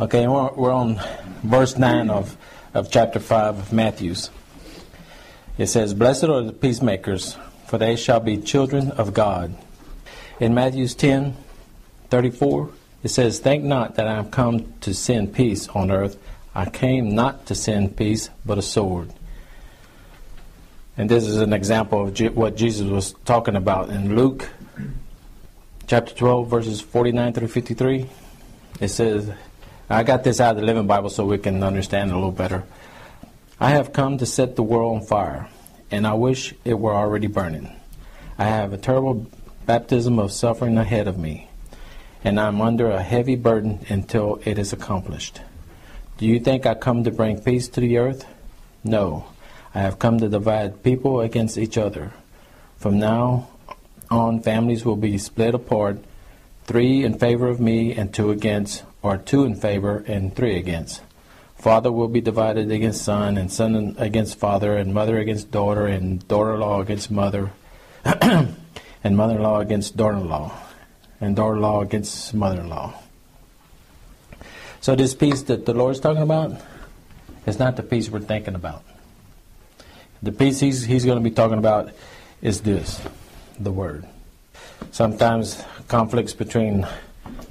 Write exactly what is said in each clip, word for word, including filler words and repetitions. Okay, we're on verse nine of, of chapter five of Matthew. It says, "Blessed are the peacemakers, for they shall be children of God." In Matthew ten thirty-four, it says, "Think not that I am come to send peace on earth. I came not to send peace, but a sword." And this is an example of Je- what Jesus was talking about in Luke chapter twelve, verses forty-nine through fifty-three. It says, I got this out of the Living Bible so we can understand it a little better. "I have come to set the world on fire, and I wish it were already burning. I have a terrible baptism of suffering ahead of me, and I am under a heavy burden until it is accomplished. Do you think I come to bring peace to the earth? No, I have come to divide people against each other. From now on, families will be split apart, three in favor of me and two against, or two in favor and three against. Father will be divided against son, and son against father, and mother against daughter, and daughter-in-law against mother, and mother-in-law against daughter-in-law, and daughter-in-law against mother-in-law." So this peace that the Lord's talking about is not the peace we're thinking about. The peace he's, he's going to be talking about is this, the Word. Sometimes conflicts between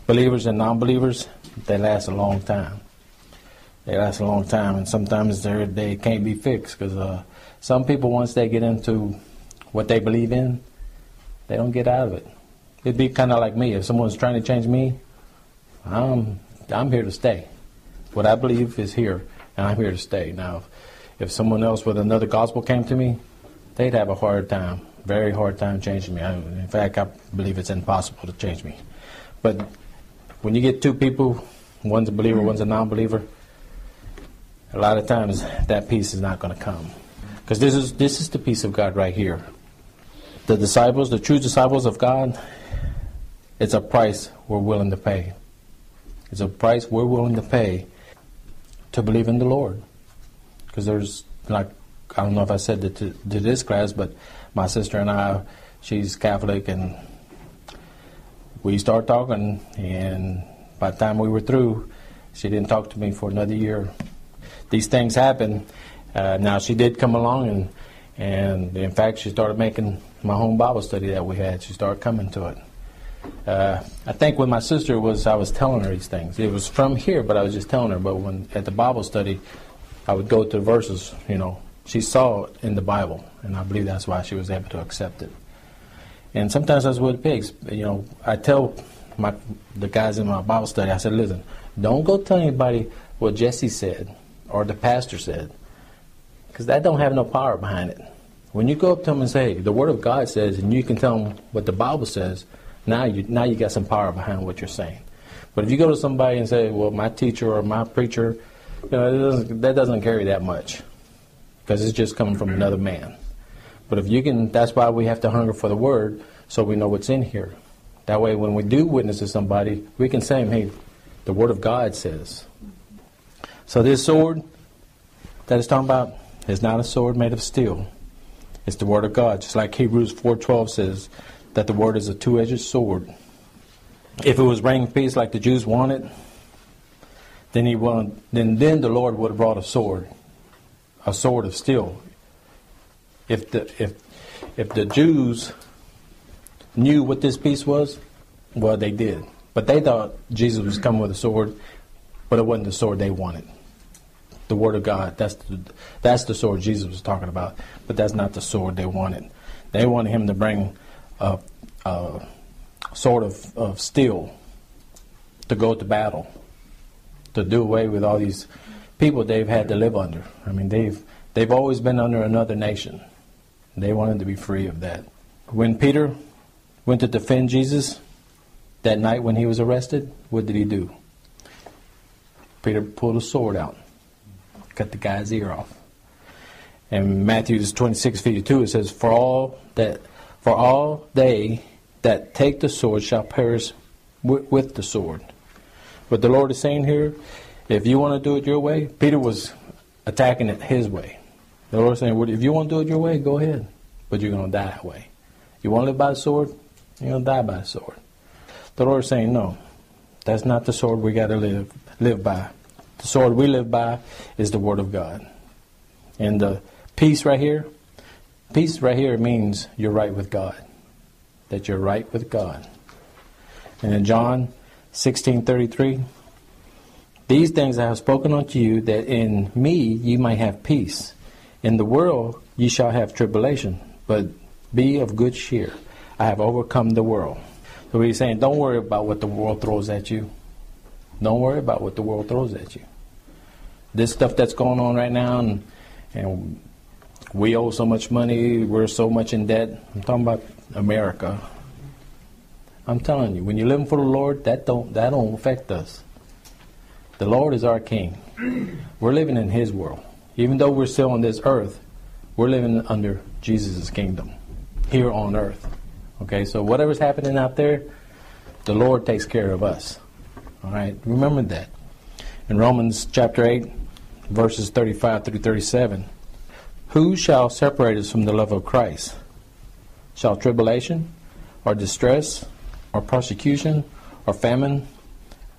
believers and non-believers, they last a long time. They last a long time, and sometimes they they can't be fixed because uh, some people, once they get into what they believe in, they don't get out of it. It'd be kind of like me. If someone's trying to change me, I'm I'm here to stay. What I believe is here, and I'm here to stay. Now, if, if someone else with another gospel came to me, they'd have a hard time, very hard time changing me. I, in fact, I believe it's impossible to change me. But when you get two people, one's a believer, one's a non-believer, a lot of times that peace is not going to come. Because this is this is the peace of God right here. The disciples, the true disciples of God, it's a price we're willing to pay. It's a price we're willing to pay to believe in the Lord. Because there's, like, I don't know if I said that to, to this class, but my sister and I, she's Catholic, and we started talking, and by the time we were through, she didn't talk to me for another year. These things happen. Uh, now, she did come along, and, and in fact, she started making my home Bible study that we had. She started coming to it. Uh, I think when my sister was, I was telling her these things. It was from here, but I was just telling her. But when at the Bible study, I would go to the verses, you know. She saw it in the Bible, and I believe that's why she was able to accept it. And sometimes that's what it takes. You know, I tell my the guys in my Bible study, I said, listen, don't go tell anybody what Jesse said or the pastor said, because that don't have no power behind it. When you go up to them and say, hey, the Word of God says, and you can tell them what the Bible says, now you now you got some power behind what you're saying. But if you go to somebody and say, well, my teacher or my preacher, you know, it doesn't, that doesn't carry that much, because it's just coming from another man. But if you can, that's why we have to hunger for the Word, so we know what's in here. That way, when we do witness to somebody, we can say, hey, the Word of God says. So this sword that it's talking about is not a sword made of steel. It's the Word of God. Just like Hebrews four twelve says that the Word is a two-edged sword. If it was bringing peace like the Jews wanted, then he wanted, then, then the Lord would have brought a sword, a sword of steel. If the if if the Jews knew what this peace was, well, they did. But they thought Jesus was coming with a sword, but it wasn't the sword they wanted. The Word of God, that's the, that's the sword Jesus was talking about, but that's not the sword they wanted. They wanted him to bring a, a sword of, of steel to go to battle, to do away with all these people they've had to live under. I mean, they've they've always been under another nation. They wanted to be free of that. When Peter went to defend Jesus that night when he was arrested, what did he do? Peter pulled a sword out, cut the guy's ear off. And Matthew twenty-six fifty-two, it says, "For all that, for all they that take the sword shall perish with, with the sword." What the Lord is saying here, if you want to do it your way, Peter was attacking it his way. The Lord is saying, well, if you want to do it your way, go ahead. But you're going to die that way. You want to live by the sword? You're going to die by the sword. The Lord is saying, no, that's not the sword we got to live. live by. The sword we live by is the Word of God. And the peace right here, peace right here means you're right with God. That you're right with God. And in John sixteen thirty-three, these things I have spoken unto you, that in me ye might have peace. In the world ye shall have tribulation, but be of good cheer. I have overcome the world. So he's saying, don't worry about what the world throws at you. Don't worry about what the world throws at you. This stuff that's going on right now, and, and we owe so much money, we're so much in debt. I'm talking about America. I'm telling you, when you're living for the Lord, that don't, that don't affect us. The Lord is our King. We're living in His world. Even though we're still on this earth, we're living under Jesus' kingdom here on earth. Okay, so whatever's happening out there, the Lord takes care of us. All right, remember that. In Romans chapter eight, verses thirty-five through thirty-seven, who shall separate us from the love of Christ? Shall tribulation, or distress, or persecution, or famine,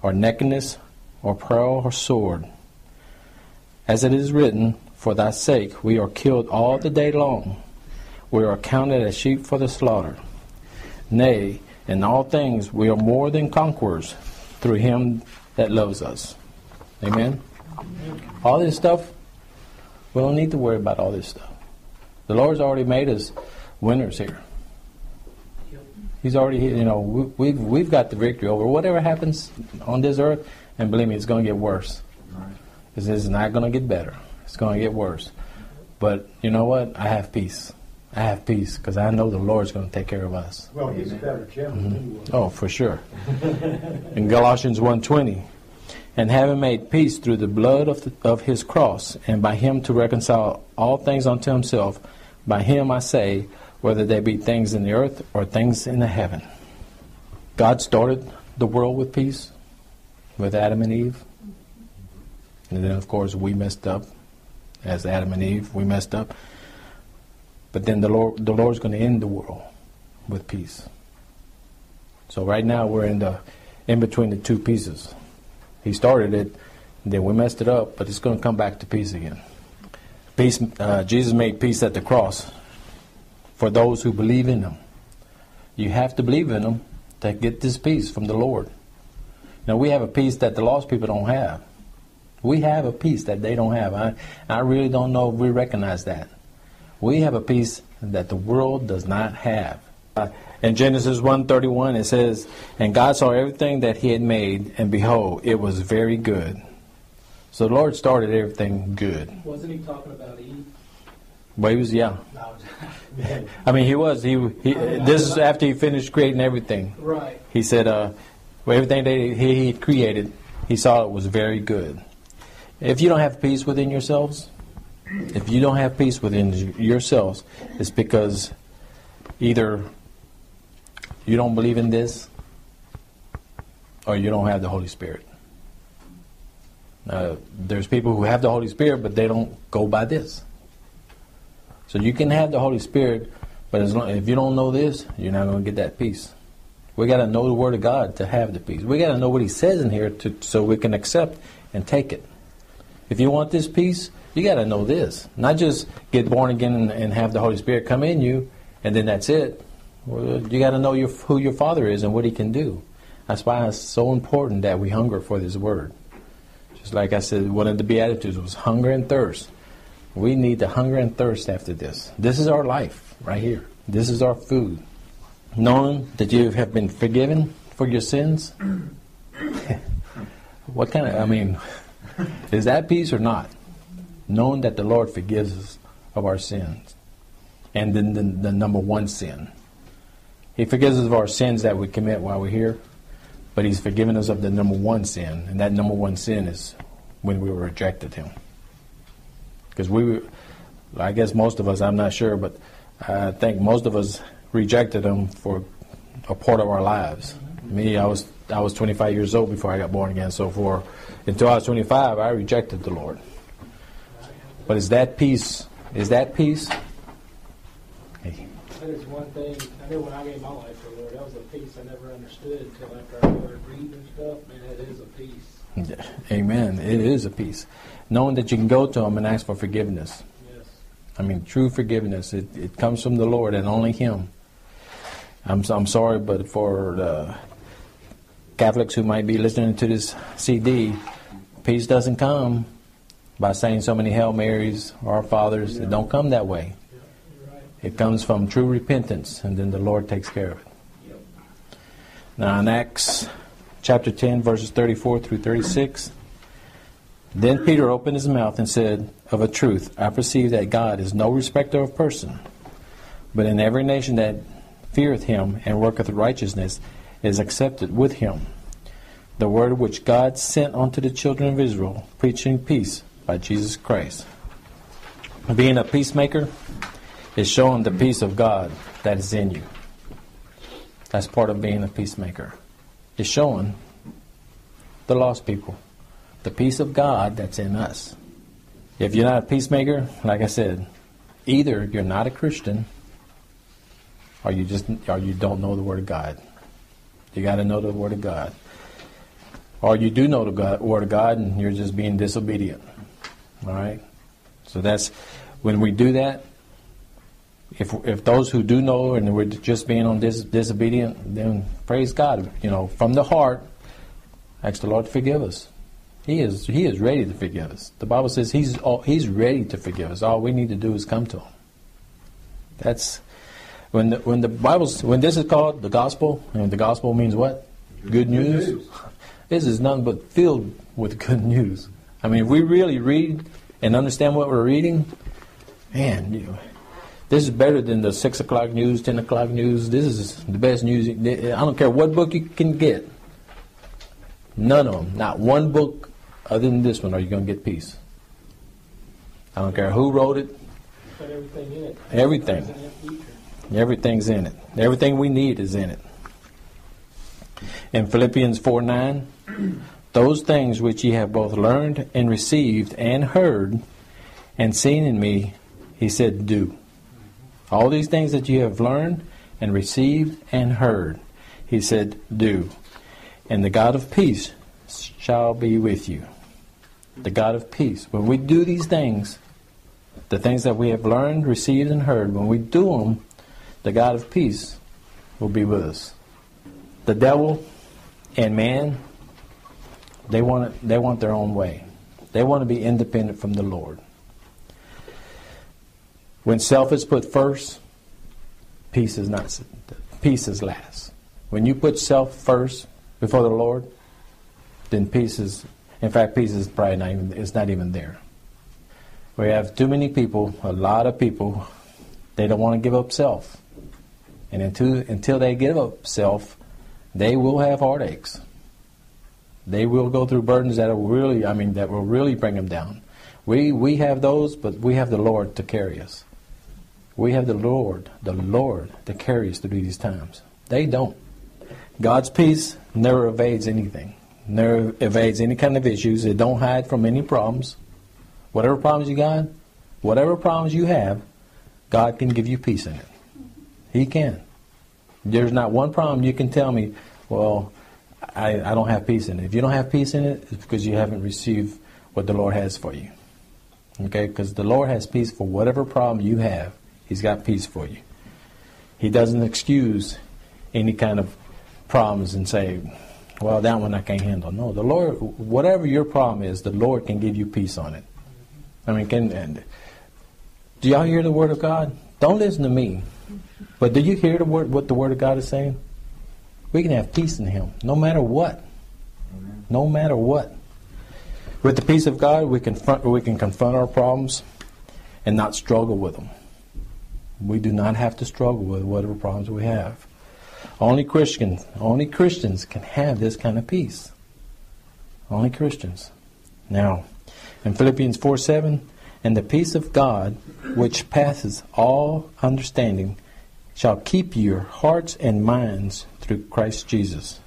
or nakedness, or peril, or sword? As it is written, for thy sake we are killed all the day long. We are counted as sheep for the slaughter. Nay, in all things we are more than conquerors through Him that loves us. Amen? All this stuff, we don't need to worry about all this stuff. The Lord's already made us winners here. He's already, you know, we, we've, we've got the victory over whatever happens on this earth. And believe me, it's going to get worse. Because it's not going to get better. It's going to get worse. But you know what? I have peace. I have peace because I know the Lord's going to take care of us. Well, He's a better gentleman. Mm-hmm. Oh, for sure. In Galatians one twenty, and having made peace through the blood of, the, of His cross, and by Him to reconcile all things unto Himself, by Him I say, whether they be things in the earth or things in the heaven. God started the world with peace, with Adam and Eve. And then, of course, we messed up. As Adam and Eve, we messed up. But then the Lord, the Lord's going to end the world with peace. So right now we're in the in between the two pieces. He started it, then we messed it up, but it's going to come back to peace again. Peace. Uh, Jesus made peace at the cross for those who believe in Him. You have to believe in Him to get this peace from the Lord. Now we have a peace that the lost people don't have. We have a peace that they don't have. I I really don't know if we recognize that. We have a peace that the world does not have. Uh, in Genesis one thirty-one it says, and God saw everything that He had made, and behold, it was very good. So the Lord started everything good. Wasn't He talking about Eve? Well, He was, yeah. I mean, He was. He, he This is after He finished creating everything. Right. He said, uh, well, everything that He had created, He saw it was very good. If you don't have peace within yourselves, If you don't have peace within yourselves, it's because either you don't believe in this or you don't have the Holy Spirit. Uh, there's people who have the Holy Spirit, but they don't go by this. So you can have the Holy Spirit, but as long, if you don't know this, you're not going to get that peace. We got to know the Word of God to have the peace. We got to know what He says in here to, so we can accept and take it. If you want this peace, you got to know this. Not just get born again and, and have the Holy Spirit come in you, and then that's it. Well, you got to know your, who your Father is and what He can do. That's why it's so important that we hunger for this Word. Just like I said, one of the Beatitudes was hunger and thirst. We need to hunger and thirst after this. This is our life right here. This is our food. Knowing that you have been forgiven for your sins. What kind of, I mean, is that peace or not? Knowing that the Lord forgives us of our sins. And then the, the number one sin. He forgives us of our sins that we commit while we're here. But He's forgiven us of the number one sin. And that number one sin is when we rejected Him. Because we were, I guess most of us, I'm not sure, but I think most of us rejected Him for a part of our lives. Me, I was, I was twenty-five years old before I got born again. So for until I was twenty-five, I rejected the Lord. But is that peace? Is that peace? Hey. That is one thing. I know when I gave my life to the Lord, that was a peace I never understood until after I started reading and stuff. Man, that is a peace. Yeah. Amen. It is a peace. Knowing that you can go to Him and ask for forgiveness. Yes. I mean, true forgiveness. It, it comes from the Lord and only Him. I'm, I'm sorry, but for the Catholics who might be listening to this C D, peace doesn't come by saying so many Hail Marys or Fathers. Yeah. It don't come that way. Yeah. Right. It comes from true repentance, and then the Lord takes care of it. Yep. Now in Acts chapter ten, verses thirty-four through thirty-six, then Peter opened his mouth and said, "Of a truth, I perceive that God is no respecter of person, but in every nation that feareth Him and worketh righteousness is accepted with Him. The word which God sent unto the children of Israel, preaching peace by Jesus Christ." Being a peacemaker is showing the peace of God that is in you. That's part of being a peacemaker. It's showing the lost people the peace of God that's in us. If you're not a peacemaker, like I said, either you're not a Christian, or you just, or you don't know the Word of God. You got to know the Word of God. Or you do know the God, Word of God, and you're just being disobedient. All right? So that's, when we do that, if if those who do know and we're just being on dis, disobedient, then praise God. You know, from the heart, ask the Lord to forgive us. He is He is ready to forgive us. The Bible says He's all, He's ready to forgive us. All we need to do is come to Him. That's... When the, when the Bible's, when this is called the gospel, and the gospel means what? Good news. Good news. This is nothing but filled with good news. I mean, if we really read and understand what we're reading, man, you know, this is better than the six o'clock news, ten o'clock news. This is the best news. I don't care what book you can get. None of them, not one book other than this one, are you going to get peace. I don't care who wrote it. Put everything in it. Everything. Everything's in it. Everything we need is in it. In Philippians four nine, "Those things which ye have both learned and received and heard and seen in me," he said, "do." All these things that you have learned and received and heard, he said, "do. And the God of peace shall be with you." The God of peace. When we do these things, the things that we have learned, received, and heard, when we do them, the God of peace will be with us. The devil and man, they want it, they want their own way. They want to be independent from the Lord. When self is put first, peace is not peace is last. When you put self first before the Lord, then peace is, in fact, peace is probably not even, it's not even there. We have too many people, a lot of people, they don't want to give up self. And until, until they give up self, they will have heartaches. They will go through burdens that are really, I mean, that will really bring them down. We we have those, but we have the Lord to carry us. We have the Lord, the Lord to carry us through these times. They don't. God's peace never evades anything. Never evades any kind of issues. It don't hide from any problems. Whatever problems you got, whatever problems you have, God can give you peace in it. He can. There's not one problem you can tell me, well, I, I don't have peace in it. If you don't have peace in it, it's because you haven't received what the Lord has for you. Okay? Because the Lord has peace for whatever problem you have. He's got peace for you. He doesn't excuse any kind of problems and say, well, that one I can't handle. No, the Lord, whatever your problem is, the Lord can give you peace on it. I mean, can, and, do y'all hear the Word of God? Don't listen to me. But do you hear the word, what the Word of God is saying? We can have peace in Him, no matter what. Amen. No matter what. With the peace of God, we confront, we can confront our problems and not struggle with them. We do not have to struggle with whatever problems we have. Only Christians, only Christians can have this kind of peace. Only Christians. Now, in Philippians four seven, "And the peace of God, which passes all understanding, shall keep your hearts and minds through Christ Jesus."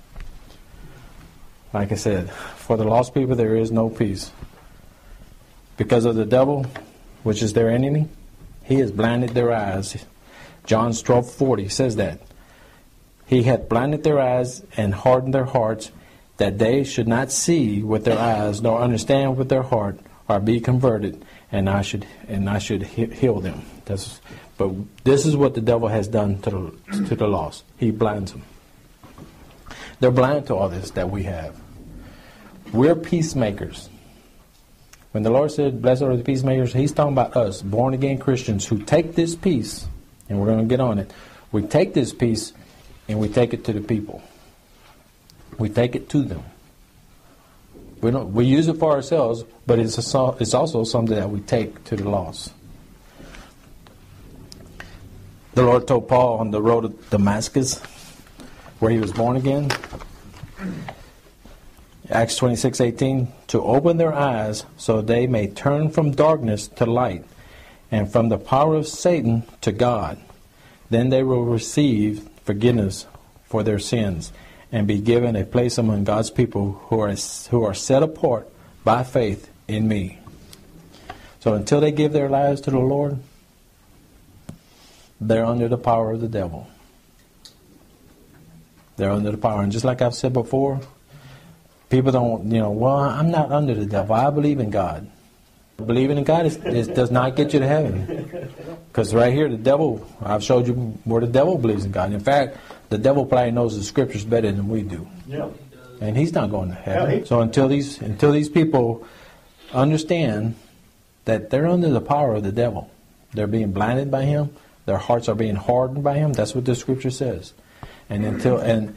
Like I said, for the lost people there is no peace. Because of the devil, which is their enemy, he has blinded their eyes. John twelve forty says that. "He hath blinded their eyes and hardened their hearts, that they should not see with their eyes, nor understand with their heart, or be converted, and I should and I should heal them. That's, but this is what the devil has done to the to the lost. He blinds them. They're blind to all this that we have. We're peacemakers. When the Lord said, "Blessed are the peacemakers," He's talking about us, born again Christians, who take this peace, and we're going to get on it. We take this peace, and we take it to the people. We take it to them. We don't. We use it for ourselves, but it's a, it's also something that we take to the lost. The Lord told Paul on the road to Damascus, where he was born again, Acts twenty-six eighteen, to open their eyes so they may turn from darkness to light, and from the power of Satan to God. Then they will receive forgiveness for their sins, and be given a place among God's people who are who are set apart by faith in me. So until they give their lives to the Lord, they're under the power of the devil. They're under the power. And just like I've said before, people don't, you know, well, I'm not under the devil. I believe in God. Believing in God is, is, does not get you to heaven. Because right here, the devil, I've showed you where the devil believes in God. In fact, the devil probably knows the scriptures better than we do. Yeah. And he's not going to heaven. So until these, until these people understand that they're under the power of the devil, they're being blinded by him, their hearts are being hardened by him, that's what the scripture says. And until and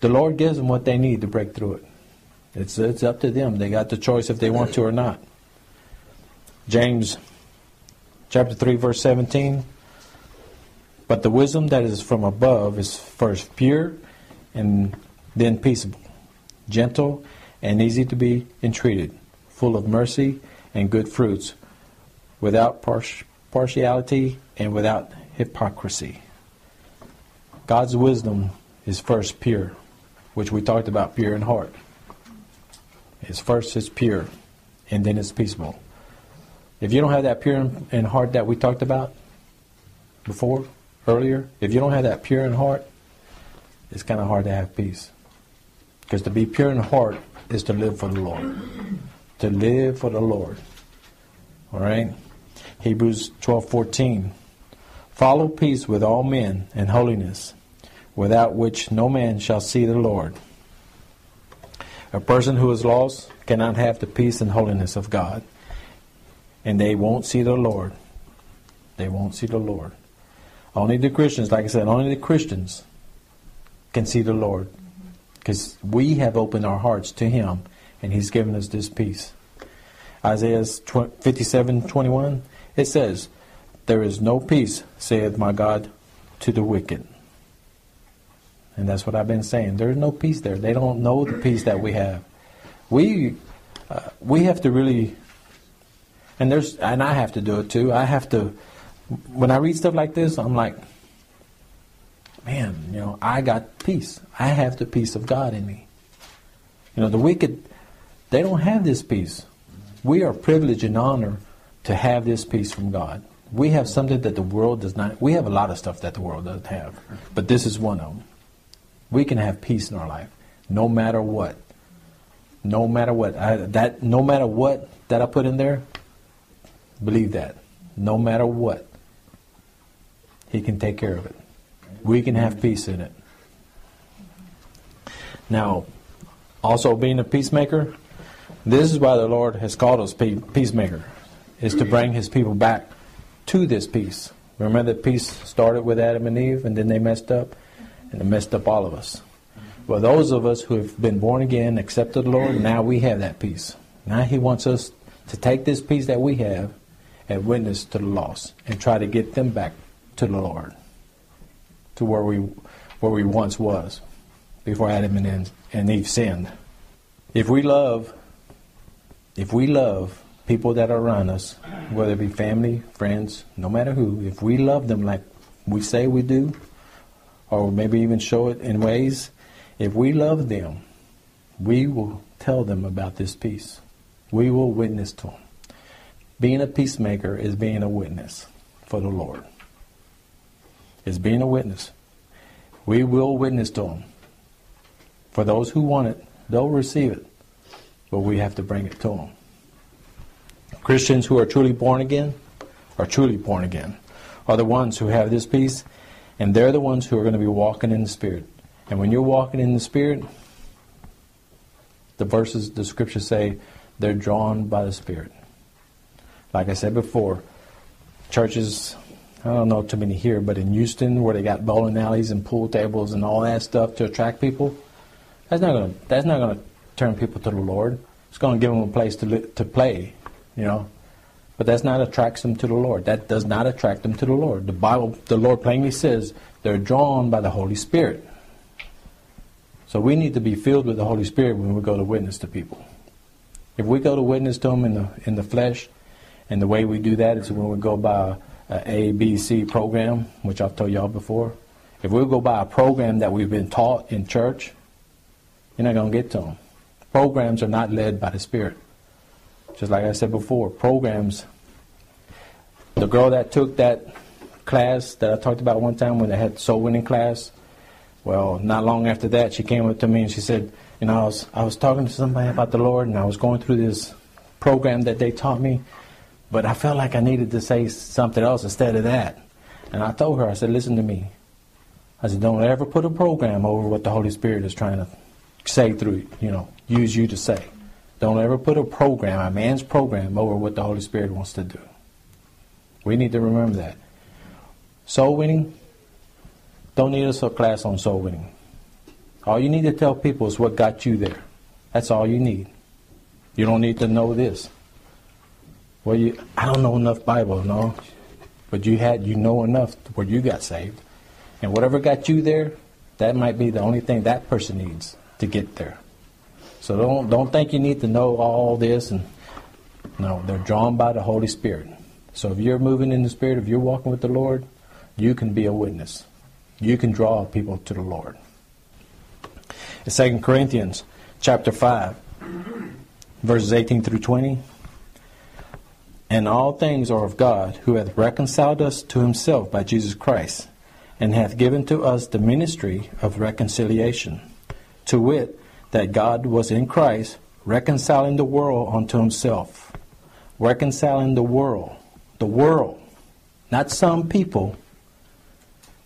the Lord gives them what they need to break through it. It's it's up to them. They got the choice if they want to or not. James chapter three verse seventeen. But the wisdom that is from above is first pure, and then peaceable, gentle, and easy to be entreated, full of mercy and good fruits, without partiality and without hypocrisy. God's wisdom is first pure, which we talked about, pure in heart. It's first it's pure, and then it's peaceable. If you don't have that pure in heart that we talked about before, earlier, if you don't have that pure in heart, it's kind of hard to have peace. Because to be pure in heart is to live for the Lord. To live for the Lord. All right? Hebrews twelve fourteen. Follow peace with all men and holiness, without which no man shall see the Lord. A person who is lost cannot have the peace and holiness of God. And they won't see the Lord. They won't see the Lord. Only the Christians, like I said, only the Christians can see the Lord. Because we have opened our hearts to Him, and He's given us this peace. Isaiah fifty-seven twenty-one, it says, there is no peace, saith my God, to the wicked. And that's what I've been saying. There's no peace there. They don't know the peace that we have. We uh, we have to really, and there's, and I have to do it too. I have to, when I read stuff like this, I'm like, man, you know, I got peace. I have the peace of God in me. You know, the wicked, they don't have this peace. We are privileged and honored to have this peace from God. We have something that the world does not. We have a lot of stuff that the world doesn't have, but this is one of them. We can have peace in our life, no matter what. No matter what. I, that no matter what that I put in there, believe that. No matter what, He can take care of it. We can have peace in it. Now, also being a peacemaker, this is why the Lord has called us peacemaker, is to bring His people back to this peace. Remember that peace started with Adam and Eve, and then they messed up. And it messed up all of us. Well, those of us who have been born again, accepted the Lord, now we have that peace. Now He wants us to take this peace that we have and witness to the lost and try to get them back to the Lord, to where we where we once was before Adam and, and Eve sinned. If we love, if we love people that are around us, whether it be family, friends, no matter who, if we love them like we say we do, or maybe even show it in ways, if we love them, we will tell them about this peace. We will witness to them. Being a peacemaker is being a witness for the Lord. It's being a witness. We will witness to them. For those who want it, They'll receive it, but we have to bring it to them. Christians who are truly born again are truly born again, are the ones who have this peace, and they're the ones who are going to be walking in the Spirit. And when you're walking in the Spirit, the verses, the scriptures say, they're drawn by the Spirit. Like I said before, churches, I don't know too many here, but in Houston, where they got bowling alleys and pool tables and all that stuff to attract people, that's not going to, that's not going to turn people to the Lord. It's going to give them a place to li to play, you know. But that's not attracts them to the Lord. That does not attract them to the Lord. The Bible, the Lord plainly says, they're drawn by the Holy Spirit. So we need to be filled with the Holy Spirit when we go to witness to people. If we go to witness to them in the in the flesh, and the way we do that is when we go by an A B C program, which I've told y'all before. If we go by a program that we've been taught in church, you're not going to get to them. Programs are not led by the Spirit. Just like I said before, programs, the girl that took that class that I talked about one time when they had soul winning class, well, not long after that, she came up to me and she said, you know, I was, I was talking to somebody about the Lord, and I was going through this program that they taught me, but I felt like I needed to say something else instead of that. And I told her, I said, listen to me. I said, don't ever put a program over what the Holy Spirit is trying to say through, you know, use you to say. Don't ever put a program, a man's program, over what the Holy Spirit wants to do. We need to remember that. Soul winning, don't need us a class on soul winning. All you need to tell people is what got you there. That's all you need. You don't need to know this. Well, you, I don't know enough Bible, no. But you had, you know enough where you got saved. And whatever got you there, that might be the only thing that person needs to get there. So don't don't think you need to know all this. And no, they're drawn by the Holy Spirit. So if you're moving in the Spirit, if you're walking with the Lord, you can be a witness. You can draw people to the Lord. In Second Corinthians chapter five, verses eighteen through twenty, and all things are of God, who hath reconciled us to himself by Jesus Christ, and hath given to us the ministry of reconciliation, to wit, that God was in Christ, reconciling the world unto himself. Reconciling the world. The world. Not some people.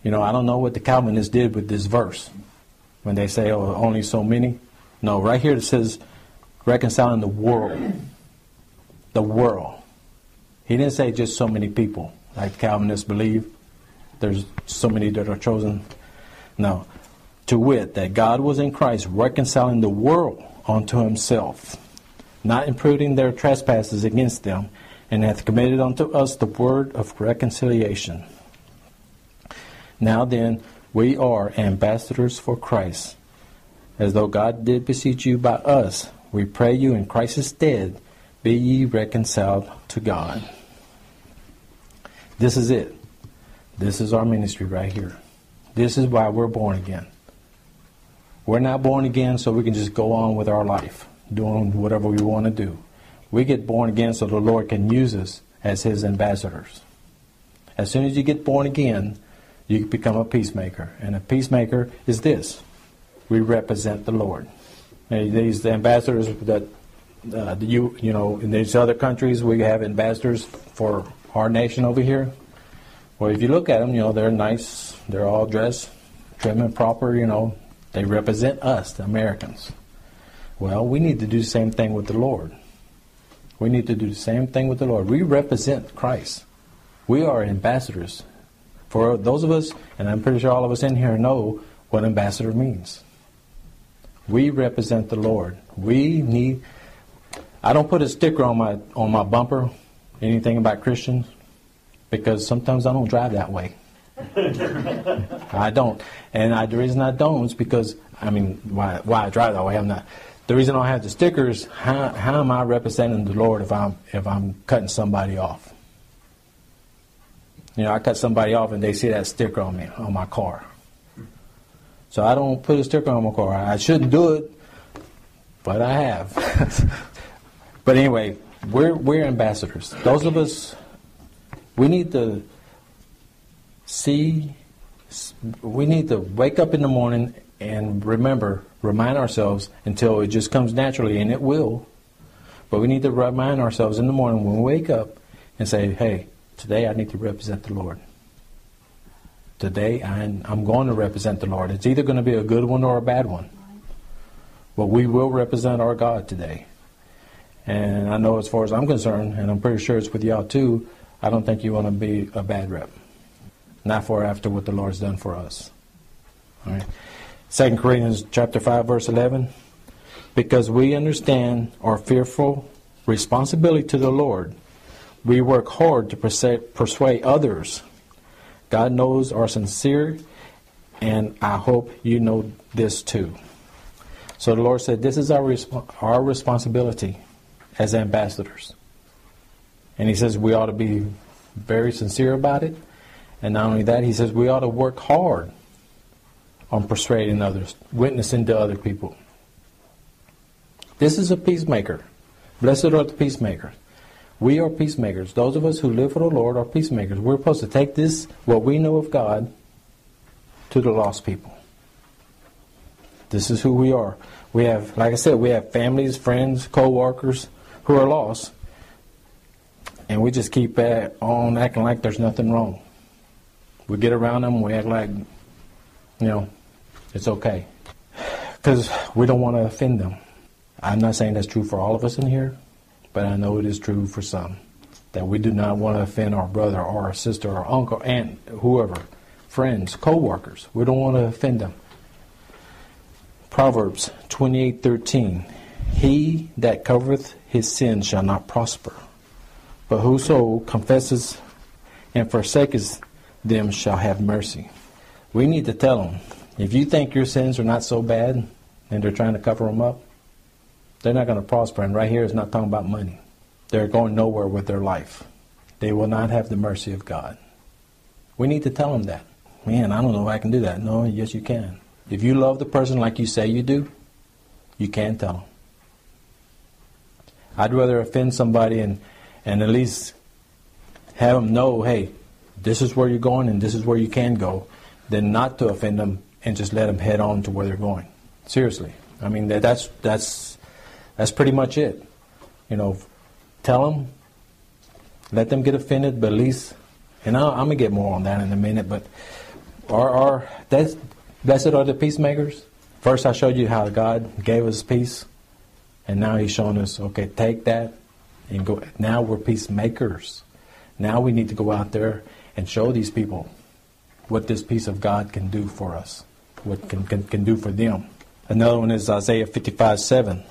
You know, I don't know what the Calvinists did with this verse when they say, oh, only so many. No, right here it says, reconciling the world. The world. He didn't say just so many people, like Calvinists believe. There's so many that are chosen. No. To wit, that God was in Christ reconciling the world unto himself, not imputing their trespasses against them, and hath committed unto us the word of reconciliation. Now then, we are ambassadors for Christ. As though God did beseech you by us, we pray you in Christ's stead, be ye reconciled to God. This is it. This is our ministry right here. This is why we're born again. We're not born again so we can just go on with our life, doing whatever we want to do. We get born again so the Lord can use us as his ambassadors. As soon as you get born again, you become a peacemaker. And a peacemaker is this. We represent the Lord. And these ambassadors that Uh, you, you know, in these other countries, we have ambassadors for our nation over here. Well, if you look at them, you know, they're nice. They're all dressed, trim and proper, you know. They represent us, the Americans. Well, we need to do the same thing with the Lord. We need to do the same thing with the Lord. We represent Christ. We are ambassadors. For those of us, and I'm pretty sure all of us in here know what ambassador means. We represent the Lord. We need... I don't put a sticker on my on my bumper, anything about Christians, because sometimes I don't drive that way. I don't, and I, the reason I don't is because I mean, why why I drive that way? I'm not. The reason I don't have the stickers. How how am I representing the Lord if I'm if I'm cutting somebody off? You know, I cut somebody off and they see that sticker on me on my car. So I don't put a sticker on my car. I shouldn't do it, but I have. But anyway, we're, we're ambassadors. Those of us, we need to see, we need to wake up in the morning and remember, remind ourselves until it just comes naturally, and it will. But we need to remind ourselves in the morning when we wake up and say, hey, today I need to represent the Lord. Today I'm going to represent the Lord. It's either going to be a good one or a bad one. But we will represent our God today. And I know as far as I'm concerned, and I'm pretty sure it's with y'all too, I don't think you want to be a bad rep. Not far after what the Lord's done for us. All right. Second Corinthians chapter five, verse eleven. Because we understand our fearful responsibility to the Lord, we work hard to persuade others. God knows our sincere, and I hope you know this too. So the Lord said, this is our resp- our responsibility as ambassadors. And he says we ought to be very sincere about it. And not only that, he says we ought to work hard on persuading others, witnessing to other people. This is a peacemaker. Blessed are the peacemakers. We are peacemakers. Those of us who live for the Lord are peacemakers. We're supposed to take this, what we know of God, to the lost people. This is who we are. We have, like I said, we have families, friends, co-workers who are lost. And we just keep at, on acting like there's nothing wrong. We get around them, we act like, you know, it's okay. Because we don't want to offend them. I'm not saying that's true for all of us in here, but I know it is true for some. That we do not want to offend our brother or our sister or uncle, aunt, whoever, friends, co-workers. We don't want to offend them. Proverbs twenty-eight thirteen, he that covereth his sin shall not prosper, but whoso confesses and forsakes them shall have mercy. We need to tell them, if you think your sins are not so bad and they're trying to cover them up, they're not going to prosper. And right here it's not talking about money. They're going nowhere with their life. They will not have the mercy of God. We need to tell them that. Man, I don't know if I can do that. No, yes you can. If you love the person like you say you do, you can tell them. I'd rather offend somebody and, and at least have them know, hey, this is where you're going and this is where you can go, than not to offend them and just let them head on to where they're going. Seriously. I mean, that, that's, that's, that's pretty much it. You know, tell them, let them get offended, but at least, and I, I'm going to get more on that in a minute, but our, our, that's... Blessed are the peacemakers. First, I showed you how God gave us peace. And now he's showing us, okay, take that and go. Now we're peacemakers. Now we need to go out there and show these people what this peace of God can do for us, what can can, can do for them. Another one is Isaiah fifty-five seven.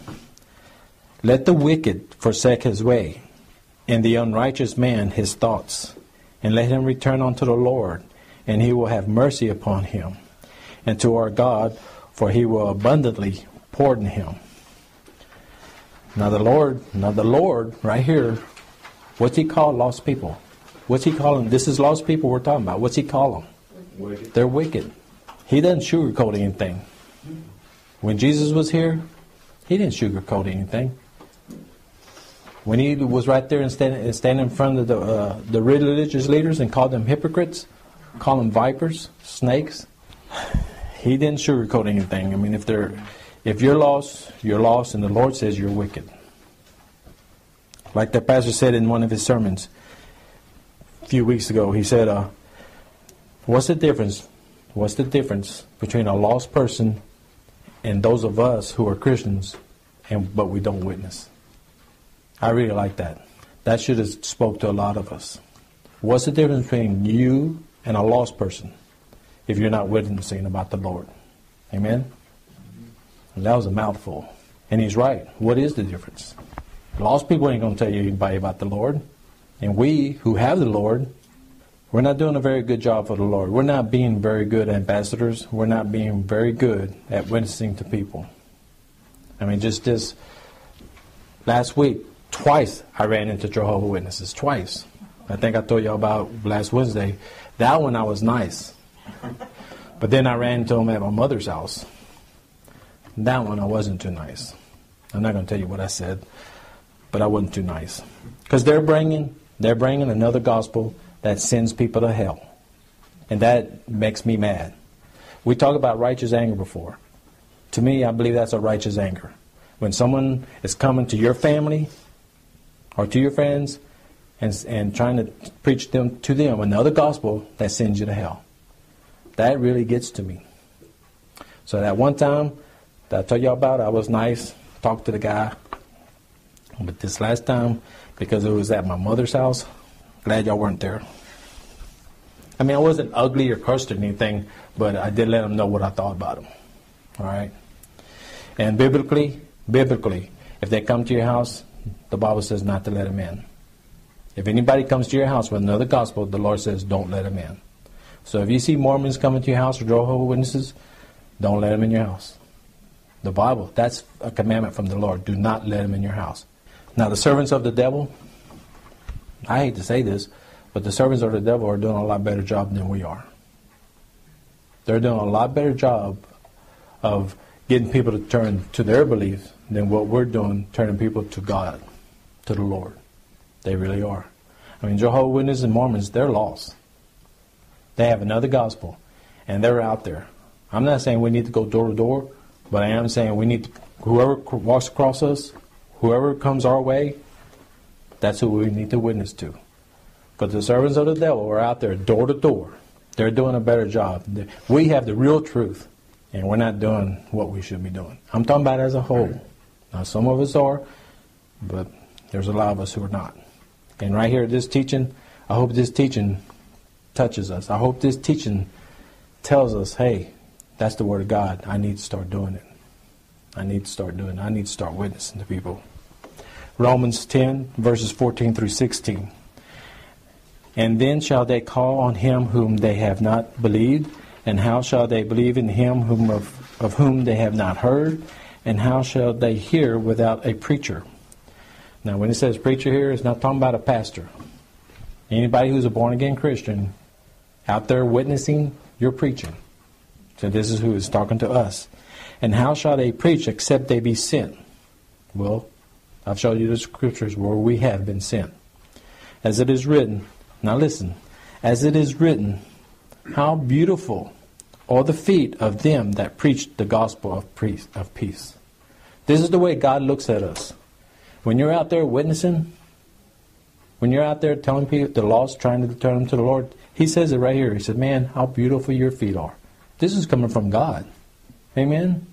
Let the wicked forsake his way, and the unrighteous man his thoughts. And let him return unto the Lord, and he will have mercy upon him. And to our God, for he will abundantly pardon him. Now the Lord, now the Lord, right here, what's he called lost people? What's he calling? This is lost people we're talking about. What's he call them? Wicked. They're wicked. He doesn't sugarcoat anything. When Jesus was here, he didn't sugarcoat anything. When he was right there and standing stand in front of the uh, the religious leaders and called them hypocrites, called them vipers, snakes. He didn't sugarcoat anything. I mean, if they're, if you're lost, you're lost, and the Lord says you're wicked. Like the pastor said in one of his sermons a few weeks ago, he said, uh, what's the difference? What's the difference between a lost person and those of us who are Christians, and but we don't witness? I really like that. That should have spoke to a lot of us. What's the difference between you and a lost person? If you're not witnessing about the Lord. Amen? And that was a mouthful. And he's right. What is the difference? Lost people ain't going to tell you anybody about the Lord. And we who have the Lord, we're not doing a very good job for the Lord. We're not being very good ambassadors. We're not being very good at witnessing to people. I mean, just this last week, twice I ran into Jehovah's Witnesses. Twice. I think I told y'all about last Wednesday. That one I was nice. But then I ran into him at my mother's house. That one I wasn't too nice. I'm not going to tell you what I said, but I wasn't too nice. Because they're bringing, they're bringing another gospel that sends people to hell. And that makes me mad. We talked about righteous anger before. To me, I believe that's a righteous anger. When someone is coming to your family or to your friends and, and trying to preach them to them another gospel that sends you to hell. That really gets to me. So that one time that I told y'all about, I was nice, talked to the guy. But this last time, because it was at my mother's house, glad y'all weren't there. I mean, I wasn't ugly or cursed or anything, but I did let them know what I thought about them. All right? And biblically, biblically, if they come to your house, the Bible says not to let them in. If anybody comes to your house with another gospel, the Lord says don't let them in. So if you see Mormons coming to your house or Jehovah's Witnesses, don't let them in your house. The Bible, that's a commandment from the Lord. Do not let them in your house. Now, the servants of the devil, I hate to say this, but the servants of the devil are doing a lot better job than we are. They're doing a lot better job of getting people to turn to their beliefs than what we're doing, turning people to God, to the Lord. They really are. I mean, Jehovah's Witnesses and Mormons, they're lost. They have another gospel, and they're out there. I'm not saying we need to go door to door, but I am saying we need to, whoever walks across us, whoever comes our way, that's who we need to witness to. But the servants of the devil are out there door to door. They're doing a better job. We have the real truth, and we're not doing what we should be doing. I'm talking about as a whole. Now, some of us are, but there's a lot of us who are not. And right here, this teaching, I hope this teaching touches us. I hope this teaching tells us, hey, that's the Word of God. I need to start doing it. I need to start doing it. I need to start witnessing to people. Romans ten, verses fourteen through sixteen. And then shall they call on him whom they have not believed? And how shall they believe in him whom of, of whom they have not heard? And how shall they hear without a preacher? Now, when it says preacher here, it's not talking about a pastor. Anybody who's a born-again Christian out there witnessing, you're preaching. So this is who is talking to us. And how shall they preach except they be sent? Well, I've showed you the scriptures where we have been sent. As it is written, now listen, as it is written, how beautiful are the feet of them that preach the gospel of peace. This is the way God looks at us. When you're out there witnessing, when you're out there telling people the lost, trying to turn them to the Lord, He says it right here. He said, man, how beautiful your feet are. This is coming from God. Amen?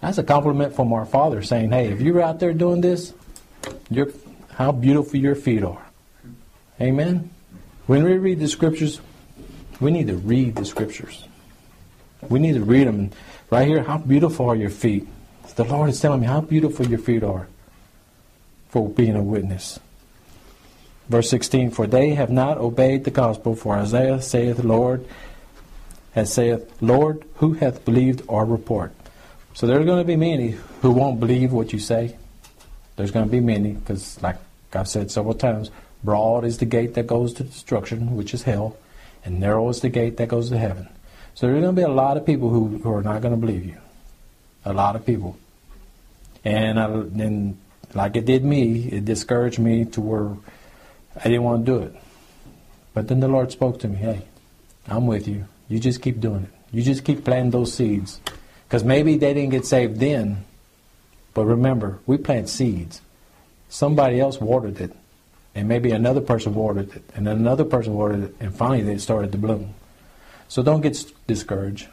That's a compliment from our Father saying, hey, if you're out there doing this, you're, how beautiful your feet are. Amen? When we read the scriptures, we need to read the scriptures. We need to read them. Right here, how beautiful are your feet? The Lord is telling me how beautiful your feet are for being a witness. Verse sixteen, for they have not obeyed the gospel, for Isaiah saith, Lord, as saith, Lord, who hath believed our report? So there's going to be many who won't believe what you say. There's going to be many, because like I've said several times, broad is the gate that goes to destruction, which is hell, and narrow is the gate that goes to heaven. So there are going to be a lot of people who, who are not going to believe you. A lot of people. And, I, and like it did me, it discouraged me to where I didn't want to do it. But then the Lord spoke to me, hey, I'm with you. You just keep doing it. You just keep planting those seeds. Because maybe they didn't get saved then, but remember, we plant seeds. Somebody else watered it. And maybe another person watered it, and then another person watered it, and finally they started to bloom. So don't get discouraged.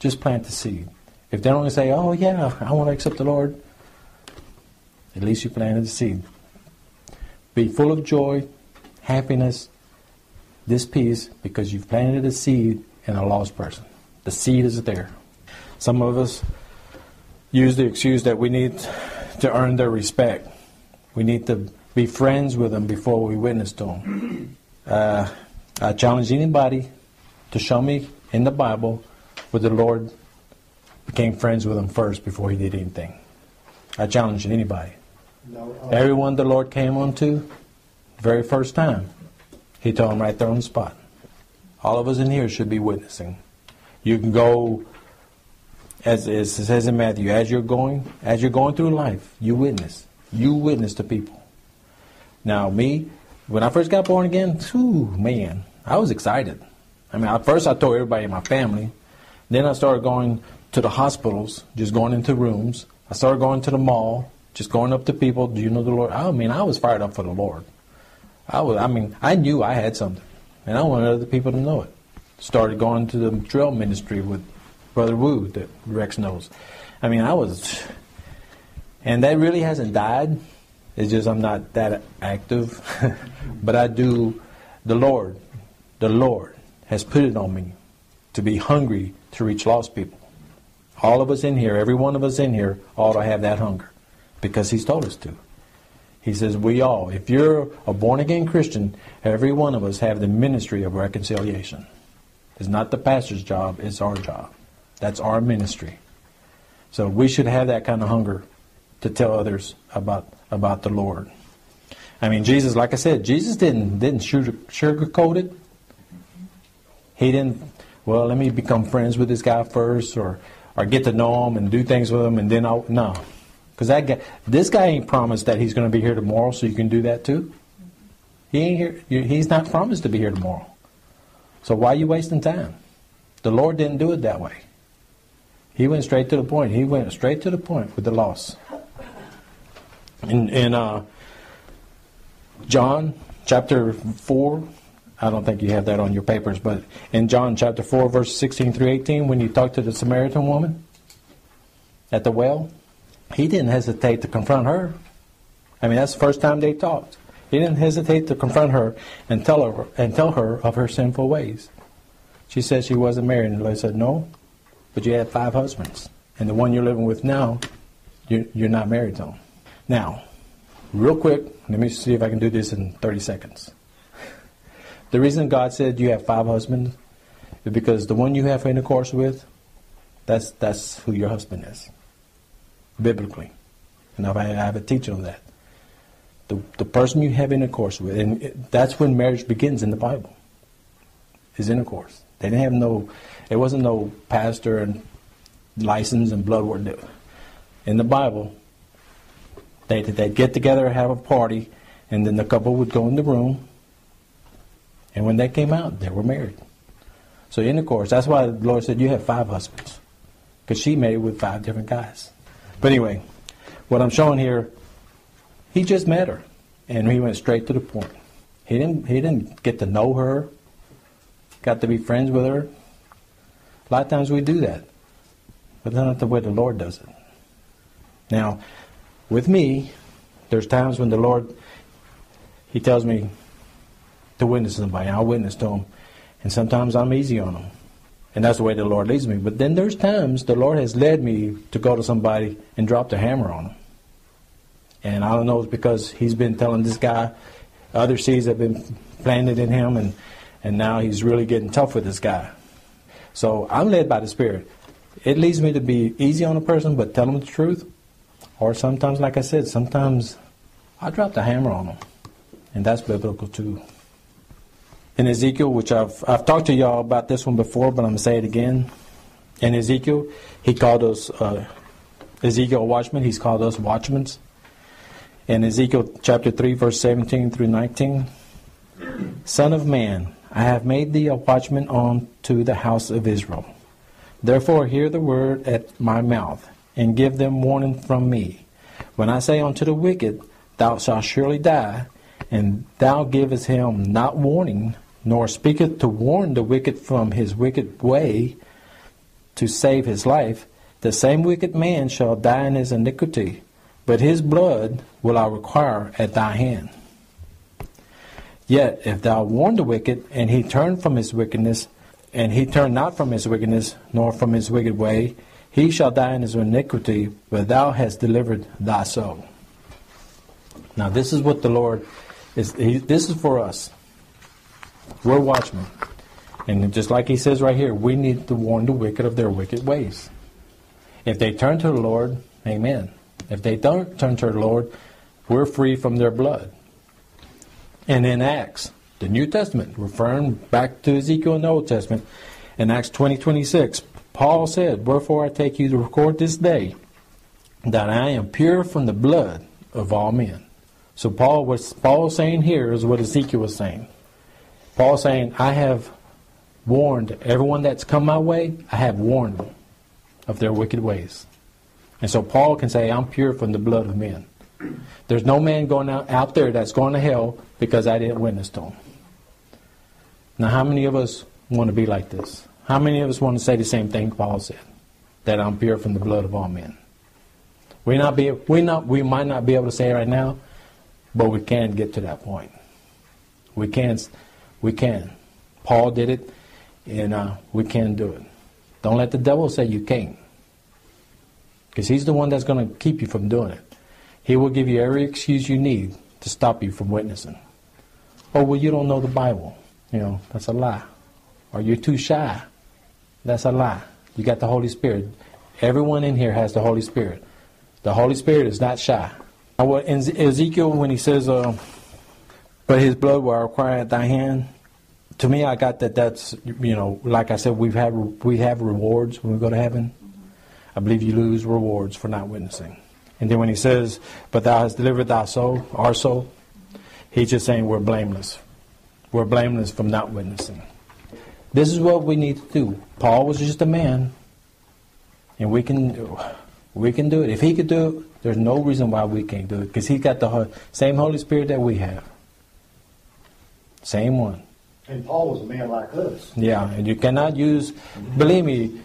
Just plant the seed. If they don't say, oh yeah, I want to accept the Lord, at least you planted the seed. Be full of joy, happiness, this peace, because you've planted a seed in a lost person. The seed is there. Some of us use the excuse that we need to earn their respect. We need to be friends with them before we witness to them. Uh, I challenge anybody to show me in the Bible where the Lord became friends with them first before He did anything. I challenge anybody. No, uh, Everyone the Lord came onto, the very first time, He told them right there on the spot. All of us in here should be witnessing. You can go, as it says in Matthew, as you're going, as you're going through life, you witness. You witness to people. Now, me, when I first got born again, whew, man, I was excited. I mean, at first I told everybody in my family, Then I started going to the hospitals, just going into rooms. I started going to the mall, just going up to people. Do you know the Lord? I mean, I was fired up for the Lord. I was. I mean, I knew I had something, and I wanted other people to know it. Started going to the trail ministry with Brother Wu that Rex knows. I mean, I was, and that really hasn't died. It's just I'm not that active, but I do. The Lord, the Lord has put it on me to be hungry to reach lost people. All of us in here, every one of us in here, ought to have that hunger because He's told us to. He says we all, if you're a born-again Christian, every one of us have the ministry of reconciliation. It's not the pastor's job, it's our job. That's our ministry. So we should have that kind of hunger to tell others about about the Lord. I mean, Jesus, like I said, Jesus didn't didn't sugarcoat it. He didn't, well, let me become friends with this guy first, or or get to know him and do things with him, and then I'll, no. Because that guy, this guy ain't promised that he's going to be here tomorrow, so you can do that too. He ain't here. He's not promised to be here tomorrow. So why are you wasting time? The Lord didn't do it that way. He went straight to the point. He went straight to the point with the loss. And, and uh, John chapter four, I don't think you have that on your papers, but in John chapter four, verse sixteen through eighteen, when you talk to the Samaritan woman at the well, he didn't hesitate to confront her. I mean, that's the first time they talked. He didn't hesitate to confront her and tell her and tell her of her sinful ways. She said she wasn't married, and the Lord said, no, but you had five husbands, and the one you're living with now, you, you're not married to him. Now, real quick, let me see if I can do this in thirty seconds. The reason God said you have five husbands is because the one you have intercourse with, that's that's who your husband is, biblically. And I have a teaching on that. The the person you have intercourse with, and it, that's when marriage begins in the Bible, is intercourse. They didn't have no, it wasn't no pastor and license and blood work. In the Bible, They, they'd get together, have a party, and then the couple would go in the room. And when they came out, they were married. So intercourse, that's why the Lord said, you have five husbands. Because she made with five different guys. But anyway, what I'm showing here, he just met her. And he went straight to the point. He didn't, he didn't get to know her. Got to be friends with her. A lot of times we do that. But that's not the way the Lord does it. Now, with me, there's times when the Lord, He tells me to witness to somebody. I'll witness to them. And sometimes I'm easy on them. And that's the way the Lord leads me. But then there's times the Lord has led me to go to somebody and drop the hammer on them. And I don't know, it's because He's been telling this guy, other seeds have been planted in him, and, and now He's really getting tough with this guy. So I'm led by the Spirit. It leads me to be easy on a person, but tell them the truth. Or sometimes, like I said, sometimes I drop the hammer on them. And that's biblical too. In Ezekiel, which I've I've talked to y'all about this one before, but I'm going to say it again. In Ezekiel, he called us, uh, Ezekiel watchmen, he's called us watchmen. In Ezekiel chapter three, verse seventeen through nineteen, Son of man, I have made thee a watchman unto the house of Israel. Therefore hear the word at my mouth, and give them warning from me. When I say unto the wicked, thou shalt surely die, and thou givest him not warning, nor speaketh to warn the wicked from his wicked way, to save his life, the same wicked man shall die in his iniquity, but his blood will I require at thy hand. Yet if thou warn the wicked, and he turn from his wickedness, and he turn not from his wickedness, nor from his wicked way, he shall die in his iniquity, but thou hast delivered thy soul. Now this is what the Lord is. He, this is for us. We're watchmen. And just like He says right here, we need to warn the wicked of their wicked ways. If they turn to the Lord, amen. If they don't turn to the Lord, we're free from their blood. And in Acts, the New Testament, referring back to Ezekiel in the Old Testament, in Acts twenty twenty-six, Paul said, wherefore I take you to record this day, that I am pure from the blood of all men. So Paul was Paul saying here is what Ezekiel was saying. Paul saying, I have warned everyone that's come my way, I have warned them of their wicked ways. And so Paul can say, I'm pure from the blood of men. There's no man going out, out there that's going to hell because I didn't witness to him. Now, how many of us want to be like this? How many of us want to say the same thing Paul said? That I'm pure from the blood of all men. We not be we not we might not be able to say it right now, but we can get to that point. We can, we can. Paul did it, and uh, we can do it. Don't let the devil say you can't, because he's the one that's going to keep you from doing it. He will give you every excuse you need to stop you from witnessing. Oh, well, you don't know the Bible. You know, that's a lie. Or you're too shy. That's a lie. You got the Holy Spirit. Everyone in here has the Holy Spirit. The Holy Spirit is not shy. In Ezekiel, when he says, uh, but his blood will I require at thy hand, to me, I got that that's, you know, like I said, we've had, we have rewards when we go to heaven. I believe you lose rewards for not witnessing. And then when he says, but thou hast delivered thy soul, our soul, he's just saying we're blameless. We're blameless from not witnessing. This is what we need to do. Paul was just a man, and we can, we can do it. If he could do it, there's no reason why we can't do it, because he got the same Holy Spirit that we have. Same one. And Paul was a man like us. Yeah, and you cannot use, believe me,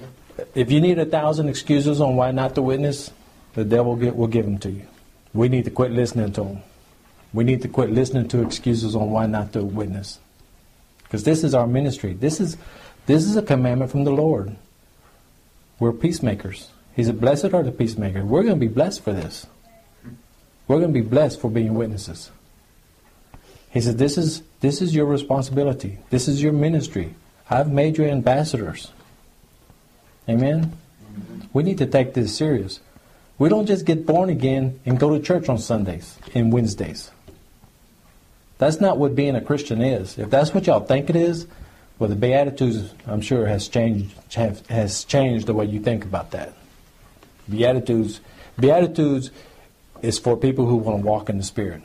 if you need a thousand excuses on why not to witness, the devil will give them to you. We need to quit listening to them. We need to quit listening to excuses on why not to witness. Because this is our ministry. This is, this is a commandment from the Lord. We're peacemakers. He said, blessed are the peacemakers. We're going to be blessed for this. We're going to be blessed for being witnesses. He said, this is, this is your responsibility. This is your ministry. I've made you ambassadors. Amen? We need to take this serious. We don't just get born again and go to church on Sundays and Wednesdays. That's not what being a Christian is. If that's what y'all think it is, well, the Beatitudes, I'm sure, has changed have, has changed the way you think about that. Beatitudes, Beatitudes is for people who want to walk in the Spirit.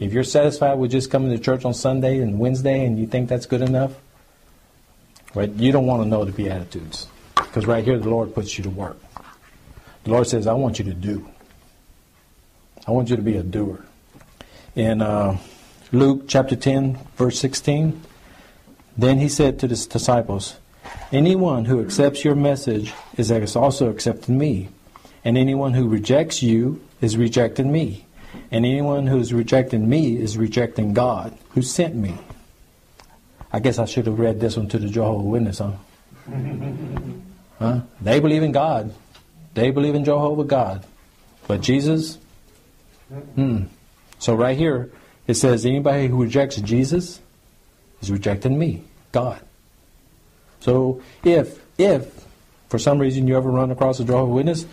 If you're satisfied with just coming to church on Sunday and Wednesday and you think that's good enough, right, you don't want to know the Beatitudes, because right here the Lord puts you to work. The Lord says, I want you to do. I want you to be a doer. In uh, Luke chapter ten, verse sixteen, then he said to the disciples, anyone who accepts your message is also accepting me, and anyone who rejects you is rejecting me, and anyone who is rejecting me is rejecting God who sent me. I guess I should have read this one to the Jehovah's Witness, huh? huh? They believe in God. They believe in Jehovah God. But Jesus? Hmm. So right here, it says anybody who rejects Jesus is rejecting me, God. So if, if for some reason you ever run across a Jehovah's Witness,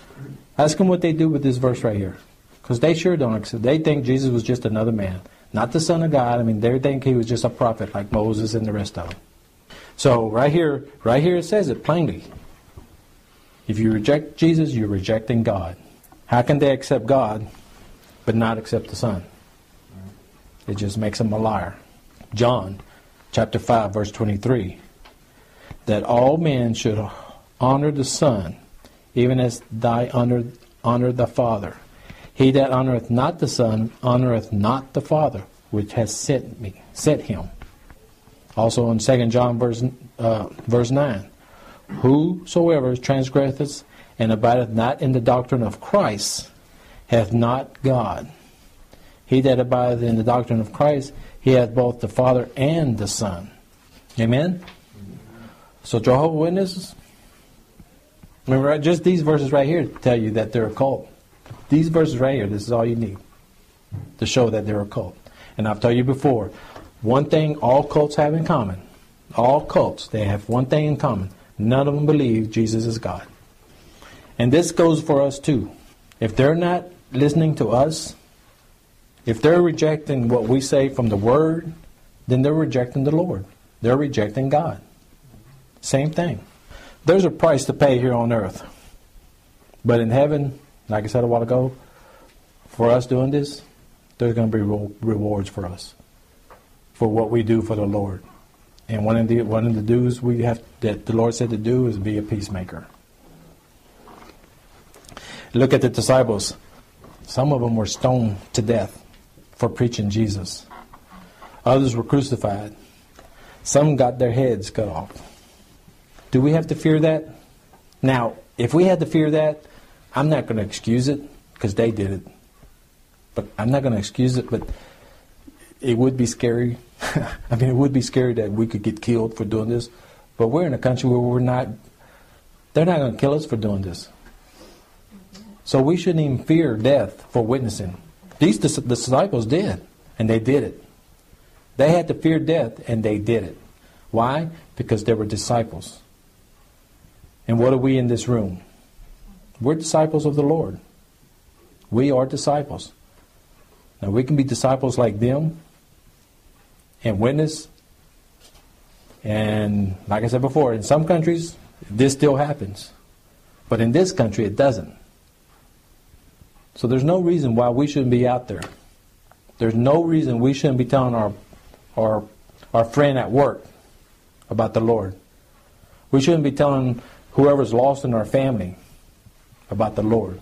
ask them what they do with this verse right here. Because they sure don't accept. They think Jesus was just another man. Not the Son of God. I mean, they think he was just a prophet like Moses and the rest of them. So right here, right here it says it plainly. If you reject Jesus, you're rejecting God. How can they accept God but not accept the Son? It just makes them a liar. John chapter five, verse twenty-three, that all men should honor the Son, even as thy honor, honor the Father. He that honoreth not the Son honoreth not the Father, which has sent me, sent him. Also in Second John verse, uh, verse nine, whosoever transgresseth and abideth not in the doctrine of Christ hath not God. He that abideth in the doctrine of Christ, he hath both the Father and the Son. Amen? So Jehovah's Witnesses, remember, just these verses right here tell you that they're a cult. These verses right here, this is all you need to show that they're a cult. And I've told you before, one thing all cults have in common, all cults, they have one thing in common. None of them believe Jesus is God. And this goes for us too. If they're not listening to us, if they're rejecting what we say from the Word, then they're rejecting the Lord. They're rejecting God. Same thing. There's a price to pay here on earth. But in heaven, like I said a while ago, for us doing this, there's going to be rewards for us for what we do for the Lord. And one of the one of the dues we have that the Lord said to do is be a peacemaker. Look at the disciples. Some of them were stoned to death for preaching Jesus. Others were crucified. Some got their heads cut off. Do we have to fear that? Now, if we had to fear that, I'm not going to excuse it because they did it. But I'm not going to excuse it, but it would be scary. I mean, it would be scary that we could get killed for doing this. But we're in a country where we're not, they're not going to kill us for doing this. So we shouldn't even fear death for witnessing. These dis- disciples did, and they did it. They had to fear death, and they did it. Why? Because they were disciples. And what are we in this room? We're disciples of the Lord. We are disciples. Now, we can be disciples like them and witness. And like I said before, in some countries, this still happens. But in this country, it doesn't. So there's no reason why we shouldn't be out there. There's no reason we shouldn't be telling our our, our friend at work about the Lord. We shouldn't be telling whoever's lost in our family about the Lord.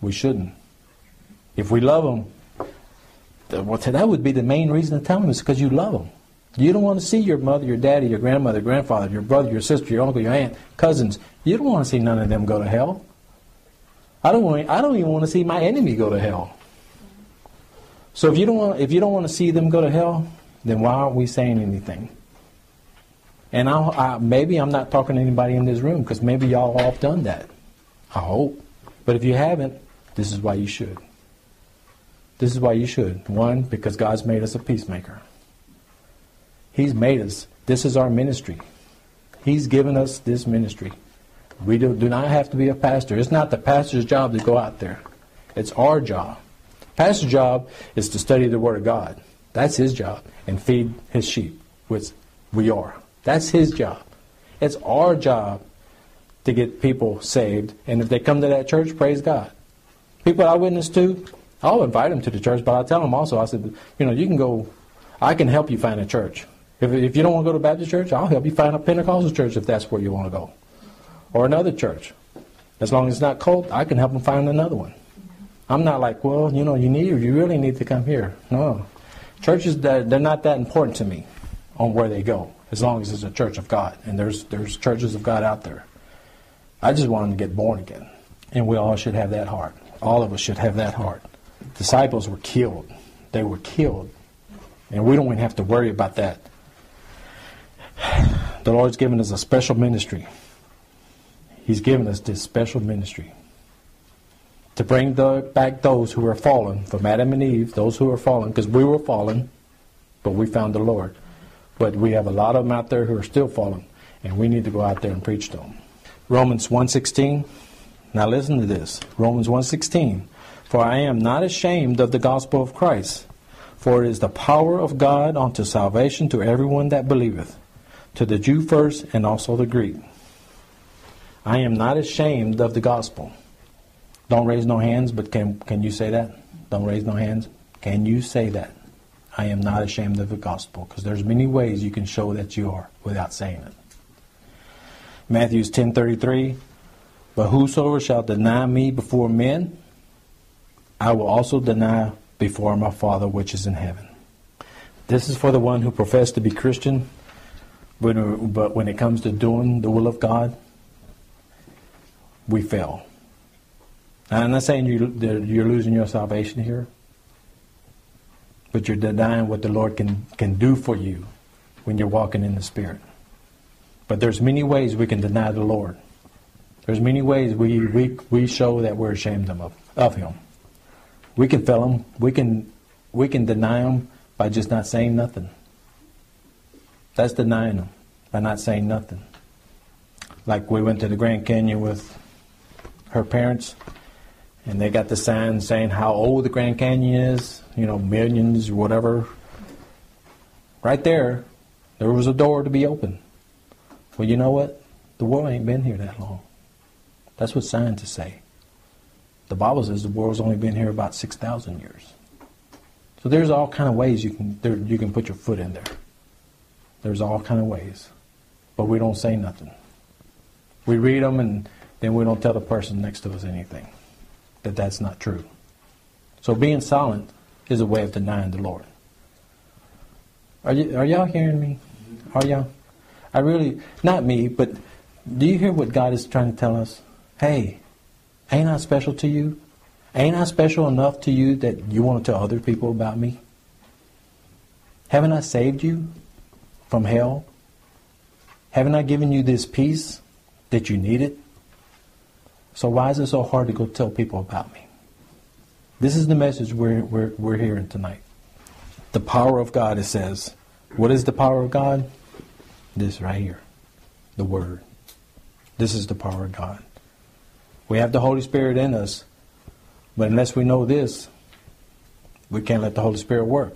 We shouldn't. If we love them, that would be the main reason to tell them, is because you love them. You don't want to see your mother, your daddy, your grandmother, grandfather, your brother, your sister, your uncle, your aunt, cousins. You don't want to see none of them go to hell. I don't want. I don't even want to see my enemy go to hell. So if you don't want, if you don't want to see them go to hell, then why aren't we saying anything? And I'll, I, maybe I'm not talking to anybody in this room, because maybe y'all all have done that. I hope. But if you haven't, this is why you should. This is why you should. One, because God's made us a peacemaker. He's made us. This is our ministry. He's given us this ministry. We do, do not have to be a pastor. It's not the pastor's job to go out there. It's our job. Pastor's job is to study the Word of God. That's his job. And feed his sheep, which we are. That's his job. It's our job to get people saved. And if they come to that church, praise God. People I witness to, I'll invite them to the church, but I'll tell them also, I said, you know, you can go, I can help you find a church. If, if you don't want to go to Baptist church, I'll help you find a Pentecostal church if that's where you want to go. Or another church. As long as it's not cult, I can help them find another one. I'm not like, well, you know, you need, you really need to come here. No. Churches, that they're not that important to me on where they go, as long as it's a church of God. And there's there's churches of God out there. I just want them to get born again. And we all should have that heart. All of us should have that heart. Disciples were killed. They were killed. And we don't even have to worry about that. The Lord's given us a special ministry. He's given us this special ministry to bring the, back those who are fallen, from Adam and Eve, those who are fallen, because we were fallen, but we found the Lord. But we have a lot of them out there who are still fallen, and we need to go out there and preach to them. Romans one sixteen. Now listen to this. Romans one sixteen. For I am not ashamed of the gospel of Christ, for it is the power of God unto salvation to everyone that believeth, to the Jew first and also the Greek. I am not ashamed of the gospel. Don't raise no hands, but can can you say that? Don't raise no hands. Can you say that? I am not ashamed of the gospel, because there's many ways you can show that you are without saying it. Matthew ten thirty-three, but whosoever shall deny me before men, I will also deny before my Father which is in heaven. This is for the one who professed to be Christian, but, but when it comes to doing the will of God, we fail. Now, I'm not saying you, you're losing your salvation here, but you're denying what the Lord can, can do for you when you're walking in the Spirit. But there's many ways we can deny the Lord. There's many ways we, we, we show that we're ashamed of, of Him. We can fail Him. We can, we can deny Him by just not saying nothing. That's denying Him, by not saying nothing. Like we went to the Grand Canyon with her parents, and they got the sign saying how old the Grand Canyon is, you know, millions or whatever. Right there, there was a door to be open. Well, you know what? The world ain't been here that long. That's what scientists say. The Bible says the world's only been here about six thousand years. So there's all kind of ways you can there, you can put your foot in there. There's all kind of ways, but we don't say nothing. We read them and then we don't tell the person next to us anything, that that's not true. So being silent is a way of denying the Lord. Are you, are y'all hearing me? Are y'all? I really, not me, but do you hear what God is trying to tell us? Hey, ain't I special to you? Ain't I special enough to you that you want to tell other people about me? Haven't I saved you from hell? Haven't I given you this peace that you needed? So why is it so hard to go tell people about me? This is the message we're, we're, we're hearing tonight. The power of God, it says. What is the power of God? This right here. The Word. This is the power of God. We have the Holy Spirit in us, but unless we know this, we can't let the Holy Spirit work.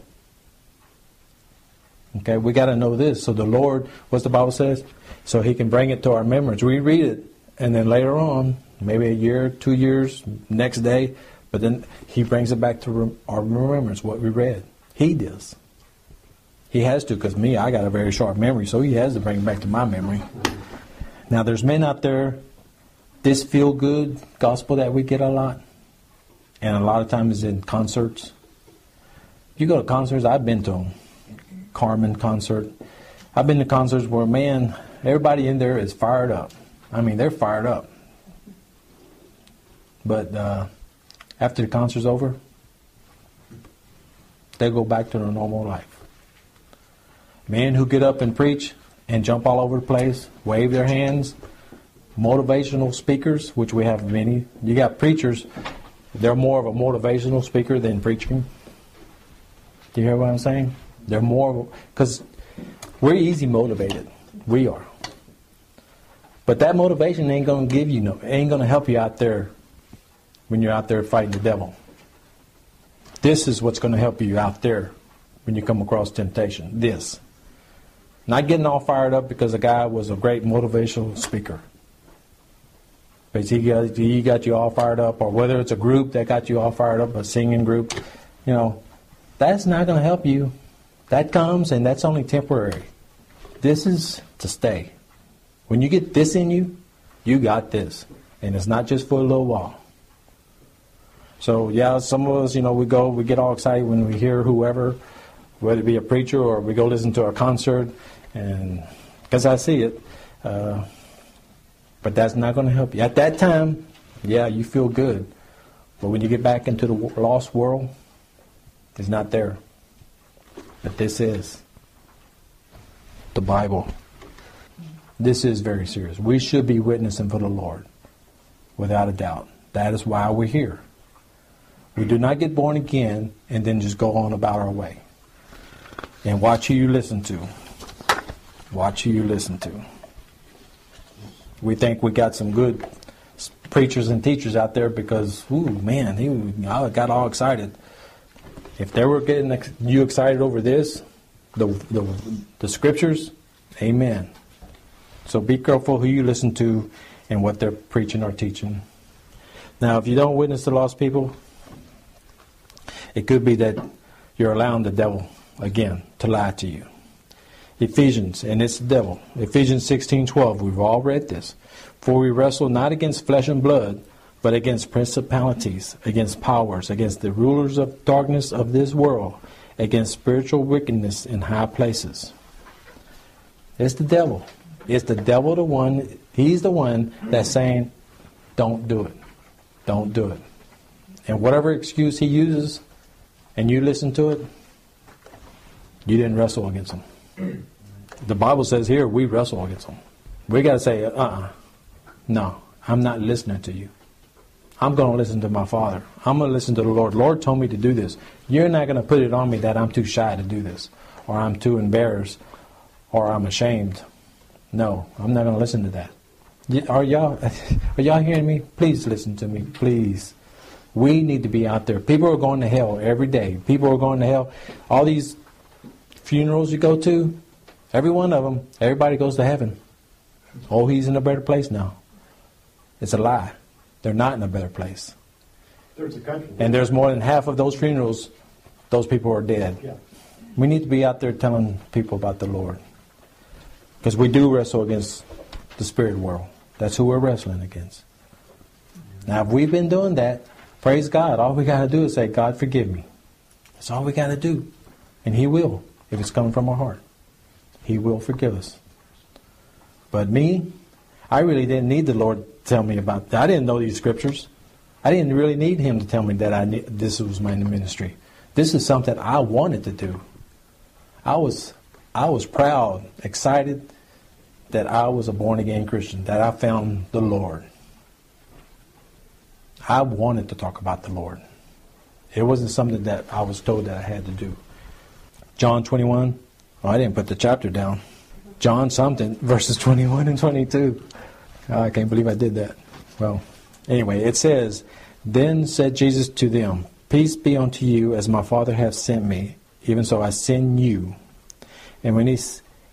Okay, we got to know this. So the Lord, what's the Bible says? So He can bring it to our remembrance. We read it, and then later on, maybe a year, two years, next day, but then He brings it back to our remembrance, what we read. He does. He has to, because me, I got a very sharp memory, so He has to bring it back to my memory. Now, there's men out there, this feel-good gospel that we get a lot, and a lot of times in concerts. You go to concerts, I've been to them. Carmen concert. I've been to concerts where, man, everybody in there is fired up. I mean, they're fired up. But uh, after the concert's over, they go back to their normal life. Men who get up and preach and jump all over the place, wave their hands, motivational speakers, which we have many. You got preachers, they're more of a motivational speaker than preaching. Do you hear what I'm saying? They're more, because we're easy motivated. We are. But that motivation ain't going to give you no, ain't going to help you out there when you're out there fighting the devil. This is what's going to help you out there when you come across temptation. This. Not getting all fired up because a guy was a great motivational speaker. But he got, he got you all fired up, or whether it's a group that got you all fired up, a singing group, you know, that's not going to help you. That comes, and that's only temporary. This is to stay. When you get this in you, you got this. And it's not just for a little while. So, yeah, some of us, you know, we go, we get all excited when we hear whoever, whether it be a preacher or we go listen to a concert, and because I see it. Uh, but that's not going to help you. At that time, yeah, you feel good. But when you get back into the lost world, it's not there. But this is the Bible. This is very serious. We should be witnessing for the Lord, without a doubt. That is why we're here. We do not get born again and then just go on about our way. And watch who you listen to. Watch who you listen to. We think we got some good preachers and teachers out there because, ooh, man, he, I got all excited. If they were getting you excited over this, the, the the scriptures, amen. So be careful who you listen to and what they're preaching or teaching. Now, if you don't witness the lost people, it could be that you're allowing the devil, again, to lie to you. Ephesians, and it's the devil. Ephesians sixteen twelve, we've all read this. For we wrestle not against flesh and blood, but against principalities, against powers, against the rulers of darkness of this world, against spiritual wickedness in high places. It's the devil. It's the devil, the one, he's the one that's saying, don't do it. Don't do it. And whatever excuse he uses, and you listen to it, you didn't wrestle against him. The Bible says here, we wrestle against him. We got to say, uh-uh, no, I'm not listening to you. I'm going to listen to my Father. I'm going to listen to the Lord. Lord told me to do this. You're not going to put it on me that I'm too shy to do this, or I'm too embarrassed, or I'm ashamed. No, I'm not going to listen to that. Are y'all are y'all hearing me? Please listen to me, please. We need to be out there. People are going to hell every day. People are going to hell. All these funerals you go to, every one of them, everybody goes to heaven. Oh, he's in a better place now. It's a lie. They're not in a better place. There's a country. And there's more than half of those funerals, those people are dead. Yeah. We need to be out there telling people about the Lord. Because we do wrestle against the spirit world. That's who we're wrestling against. Now, if we've been doing that, praise God. All we got to do is say, God, forgive me. That's all we got to do. And He will, if it's coming from our heart. He will forgive us. But me, I really didn't need the Lord to tell me about that. I didn't know these scriptures. I didn't really need Him to tell me that I knew this was my ministry. This is something I wanted to do. I was, I was proud, excited that I was a born-again Christian, that I found the Lord. I wanted to talk about the Lord. It wasn't something that I was told that I had to do. John twenty-one. Oh, I didn't put the chapter down. John something, verses twenty-one and twenty-two. Oh, I can't believe I did that. Well, anyway, it says, Then said Jesus to them, Peace be unto you, as my Father hath sent me, even so I send you. And when he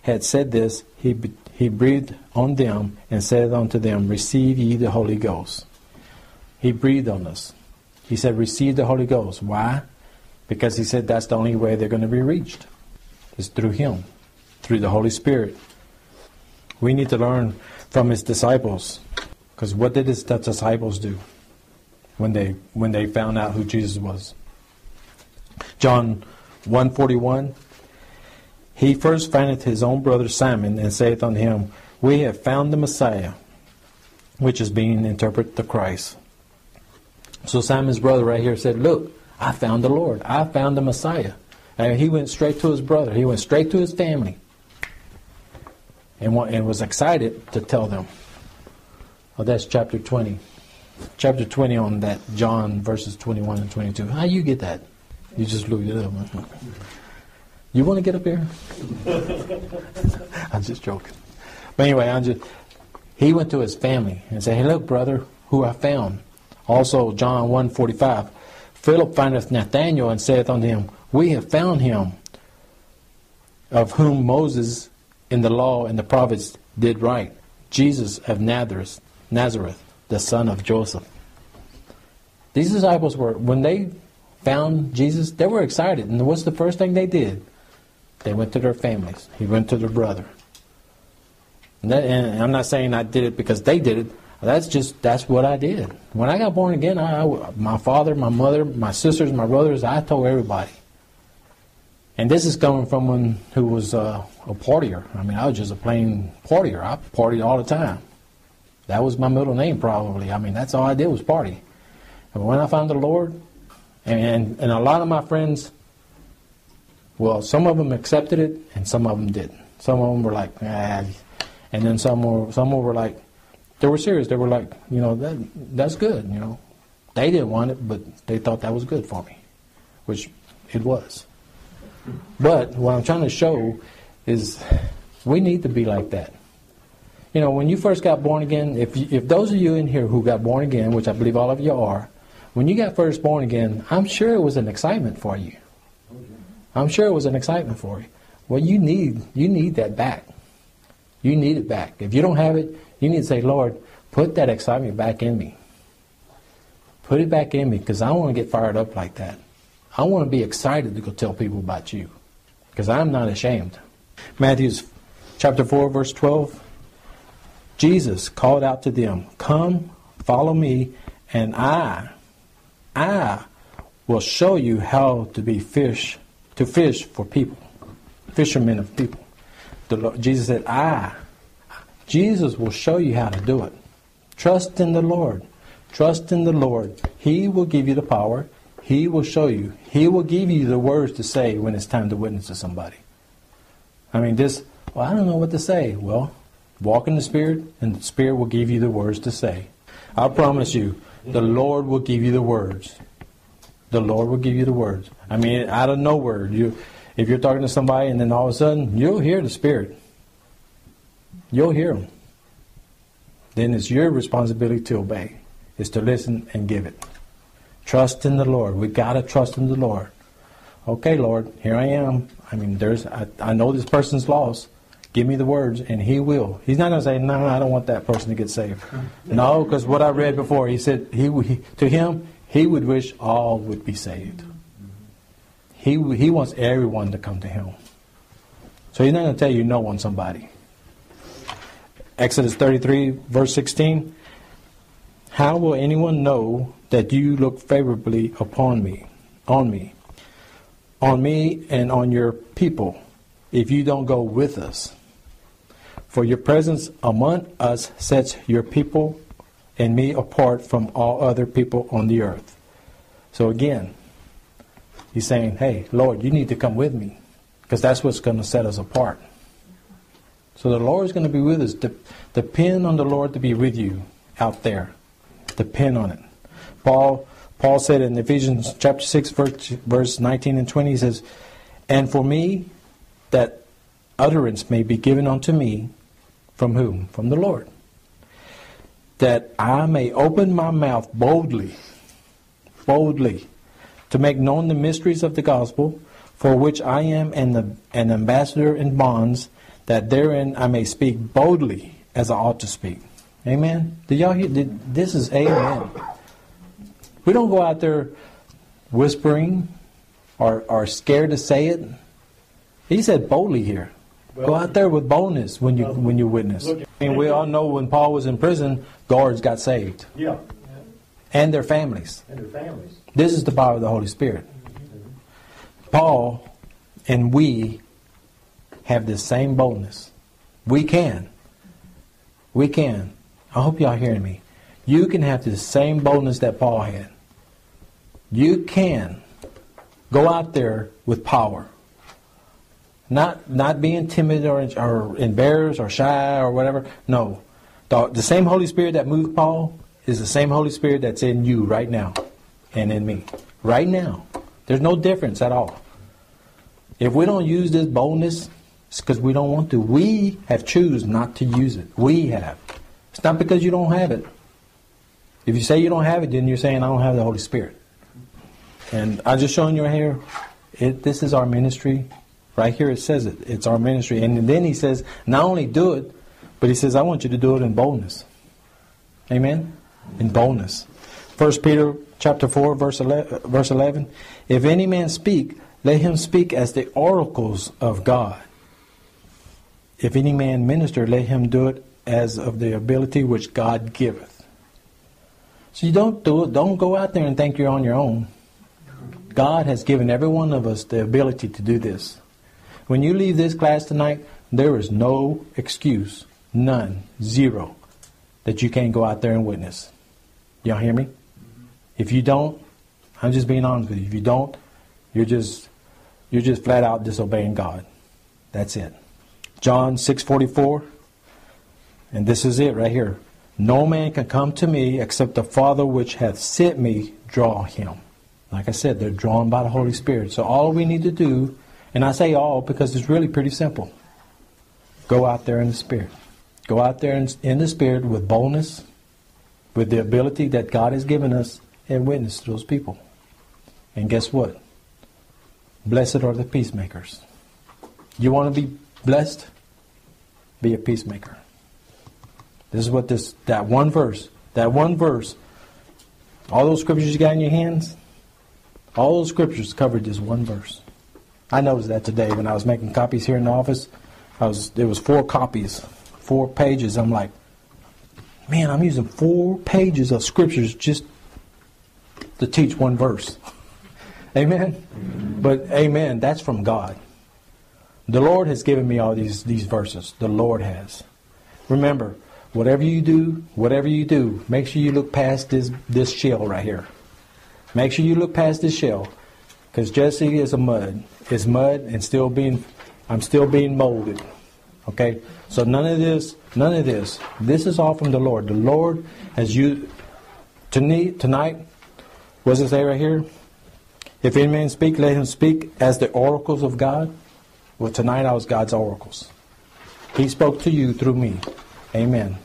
had said this, he, he breathed on them and said unto them, Receive ye the Holy Ghost. He breathed on us. He said, Receive the Holy Ghost. Why? Because He said that's the only way they're going to be reached. It's through Him, through the Holy Spirit. We need to learn from His disciples. Because what did His disciples do when they when they found out who Jesus was? John one forty-one. He first findeth his own brother Simon, and saith unto him, We have found the Messiah, which is being interpreted the Christ. So Simon's brother right here said, Look, I found the Lord. I found the Messiah. And he went straight to his brother. He went straight to his family. And was excited to tell them. Well, that's chapter twenty. Chapter twenty on that John verses twenty-one and twenty-two. How you get that? You just looked it up. Huh? You want to get up here? I'm just joking. But anyway, I'm just... He went to his family and said, Hey, look, brother, who I found. Also, John one forty-five. Philip findeth Nathanael and saith unto him, We have found him, of whom Moses in the law and the prophets did write, Jesus of Nazareth, Nazareth, the son of Joseph. These disciples were, when they found Jesus, they were excited. And what's the first thing they did? They went to their families. He went to their brother. And, that, and I'm not saying I did it because they did it. That's just, that's what I did. When I got born again, I, I, my father, my mother, my sisters, my brothers, I told everybody. And this is coming from one who was uh, a partier. I mean, I was just a plain partier. I partied all the time. That was my middle name, probably. I mean, that's all I did was party. And when I found the Lord, and, and a lot of my friends, well, some of them accepted it, and some of them didn't. Some of them were like, ah. And then some were, some were like, they were serious. They were like, you know, that that's good, you know. They didn't want it, but they thought that was good for me, which it was. But what I'm trying to show is we need to be like that. You know, when you first got born again, if you, if those of you in here who got born again, which I believe all of you are, when you got first born again, I'm sure it was an excitement for you. I'm sure it was an excitement for you. Well, you need you need that back. You need it back. If you don't have it, you need to say, Lord, put that excitement back in me. Put it back in me, because I want to get fired up like that. I want to be excited to go tell people about you, because I'm not ashamed. Matthew chapter four, verse twelve. Jesus called out to them, Come, follow me, and I, I will show you how to be fish, to fish for people, fishermen of people. The Lord, Jesus said, I. Jesus will show you how to do it. Trust in the Lord. Trust in the Lord. He will give you the power. He will show you. He will give you the words to say when it's time to witness to somebody. I mean, this, well, I don't know what to say. Well, walk in the Spirit, and the Spirit will give you the words to say. I promise you, the Lord will give you the words. The Lord will give you the words. I mean, out of nowhere, you, if you're talking to somebody and then all of a sudden, you'll hear the Spirit. You'll hear them. Then it's your responsibility to obey. It's to listen and give it. Trust in the Lord. We gotta trust in the Lord. Okay, Lord, here I am. I mean, there's. I, I know this person's lost. Give me the words, and He will. He's not gonna say, "No, I don't want that person to get saved." No, because what I read before, He said, "He, he to him, He would wish all would be saved." He He wants everyone to come to Him. So He's not gonna tell you no on somebody. Exodus thirty-three, verse sixteen. How will anyone know that you look favorably upon me, on me, on me and on your people, if you don't go with us? For your presence among us sets your people and me apart from all other people on the earth. So again, he's saying, hey, Lord, you need to come with me, because that's what's going to set us apart. So the Lord is going to be with us. De- depend on the Lord to be with you out there. Depend on it. Paul Paul said in Ephesians chapter six, verse, verse nineteen and twenty, he says, and for me, that utterance may be given unto me, from whom? From the Lord. That I may open my mouth boldly, boldly, to make known the mysteries of the gospel, for which I am an, an ambassador in bonds, that therein I may speak boldly as I ought to speak. Amen? Did y'all hear? Did, this is amen. We don't go out there whispering or, or scared to say it. He said boldly here. Go out there with boldness when you when you witness. And we all know when Paul was in prison, guards got saved. Yeah. And their families. And their families. This is the power of the Holy Spirit. Paul and we have this same boldness. We can. We can. I hope y'all hearing me. You can have the same boldness that Paul had. You can go out there with power. Not not being timid or, or embarrassed or shy or whatever. No. The, the same Holy Spirit that moved Paul is the same Holy Spirit that's in you right now and in me. Right now. There's no difference at all. If we don't use this boldness, it's because we don't want to. We have chosen not to use it. We have. It's not because you don't have it. If you say you don't have it, then you're saying I don't have the Holy Spirit. And I'm just showing you right here, it, this is our ministry. Right here it says it. It's our ministry. And then he says, not only do it, but he says, I want you to do it in boldness. Amen? In boldness. First Peter chapter four, verse eleven. If any man speak, let him speak as the oracles of God. If any man minister, let him do it as of the ability which God giveth. So you don't do it. Don't go out there and think you're on your own. God has given every one of us the ability to do this. When you leave this class tonight, there is no excuse, none, zero, that you can't go out there and witness. Y'all hear me? If you don't, I'm just being honest with you. If you don't, you're just you're just flat out disobeying God. That's it. John six forty-four, and this is it right here. No man can come to me except the Father which hath sent me draw him. Like I said, they're drawn by the Holy Spirit. So all we need to do, and I say all because it's really pretty simple. Go out there in the Spirit. Go out there in, in the Spirit with boldness, with the ability that God has given us, and witness to those people. And guess what? Blessed are the peacemakers. You want to be blessed? Be a peacemaker. This is what this, that one verse, that one verse, all those scriptures you got in your hands, all those scriptures covered this one verse. I noticed that today when I was making copies here in the office. I was there was four copies, four pages. I'm like, man, I'm using four pages of scriptures just to teach one verse. Amen? Amen? But amen, that's from God. The Lord has given me all these, these verses. The Lord has. Remember, whatever you do, whatever you do, make sure you look past this, this shell right here. Make sure you look past this shell. Because Jesse is a mud. It's mud and still being, I'm still being molded. Okay? So none of this, none of this. This is all from the Lord. The Lord has used, tonight, tonight, what does it say right here? If any man speak, let him speak as the oracles of God. Well, tonight I was God's oracles. He spoke to you through me. Amen.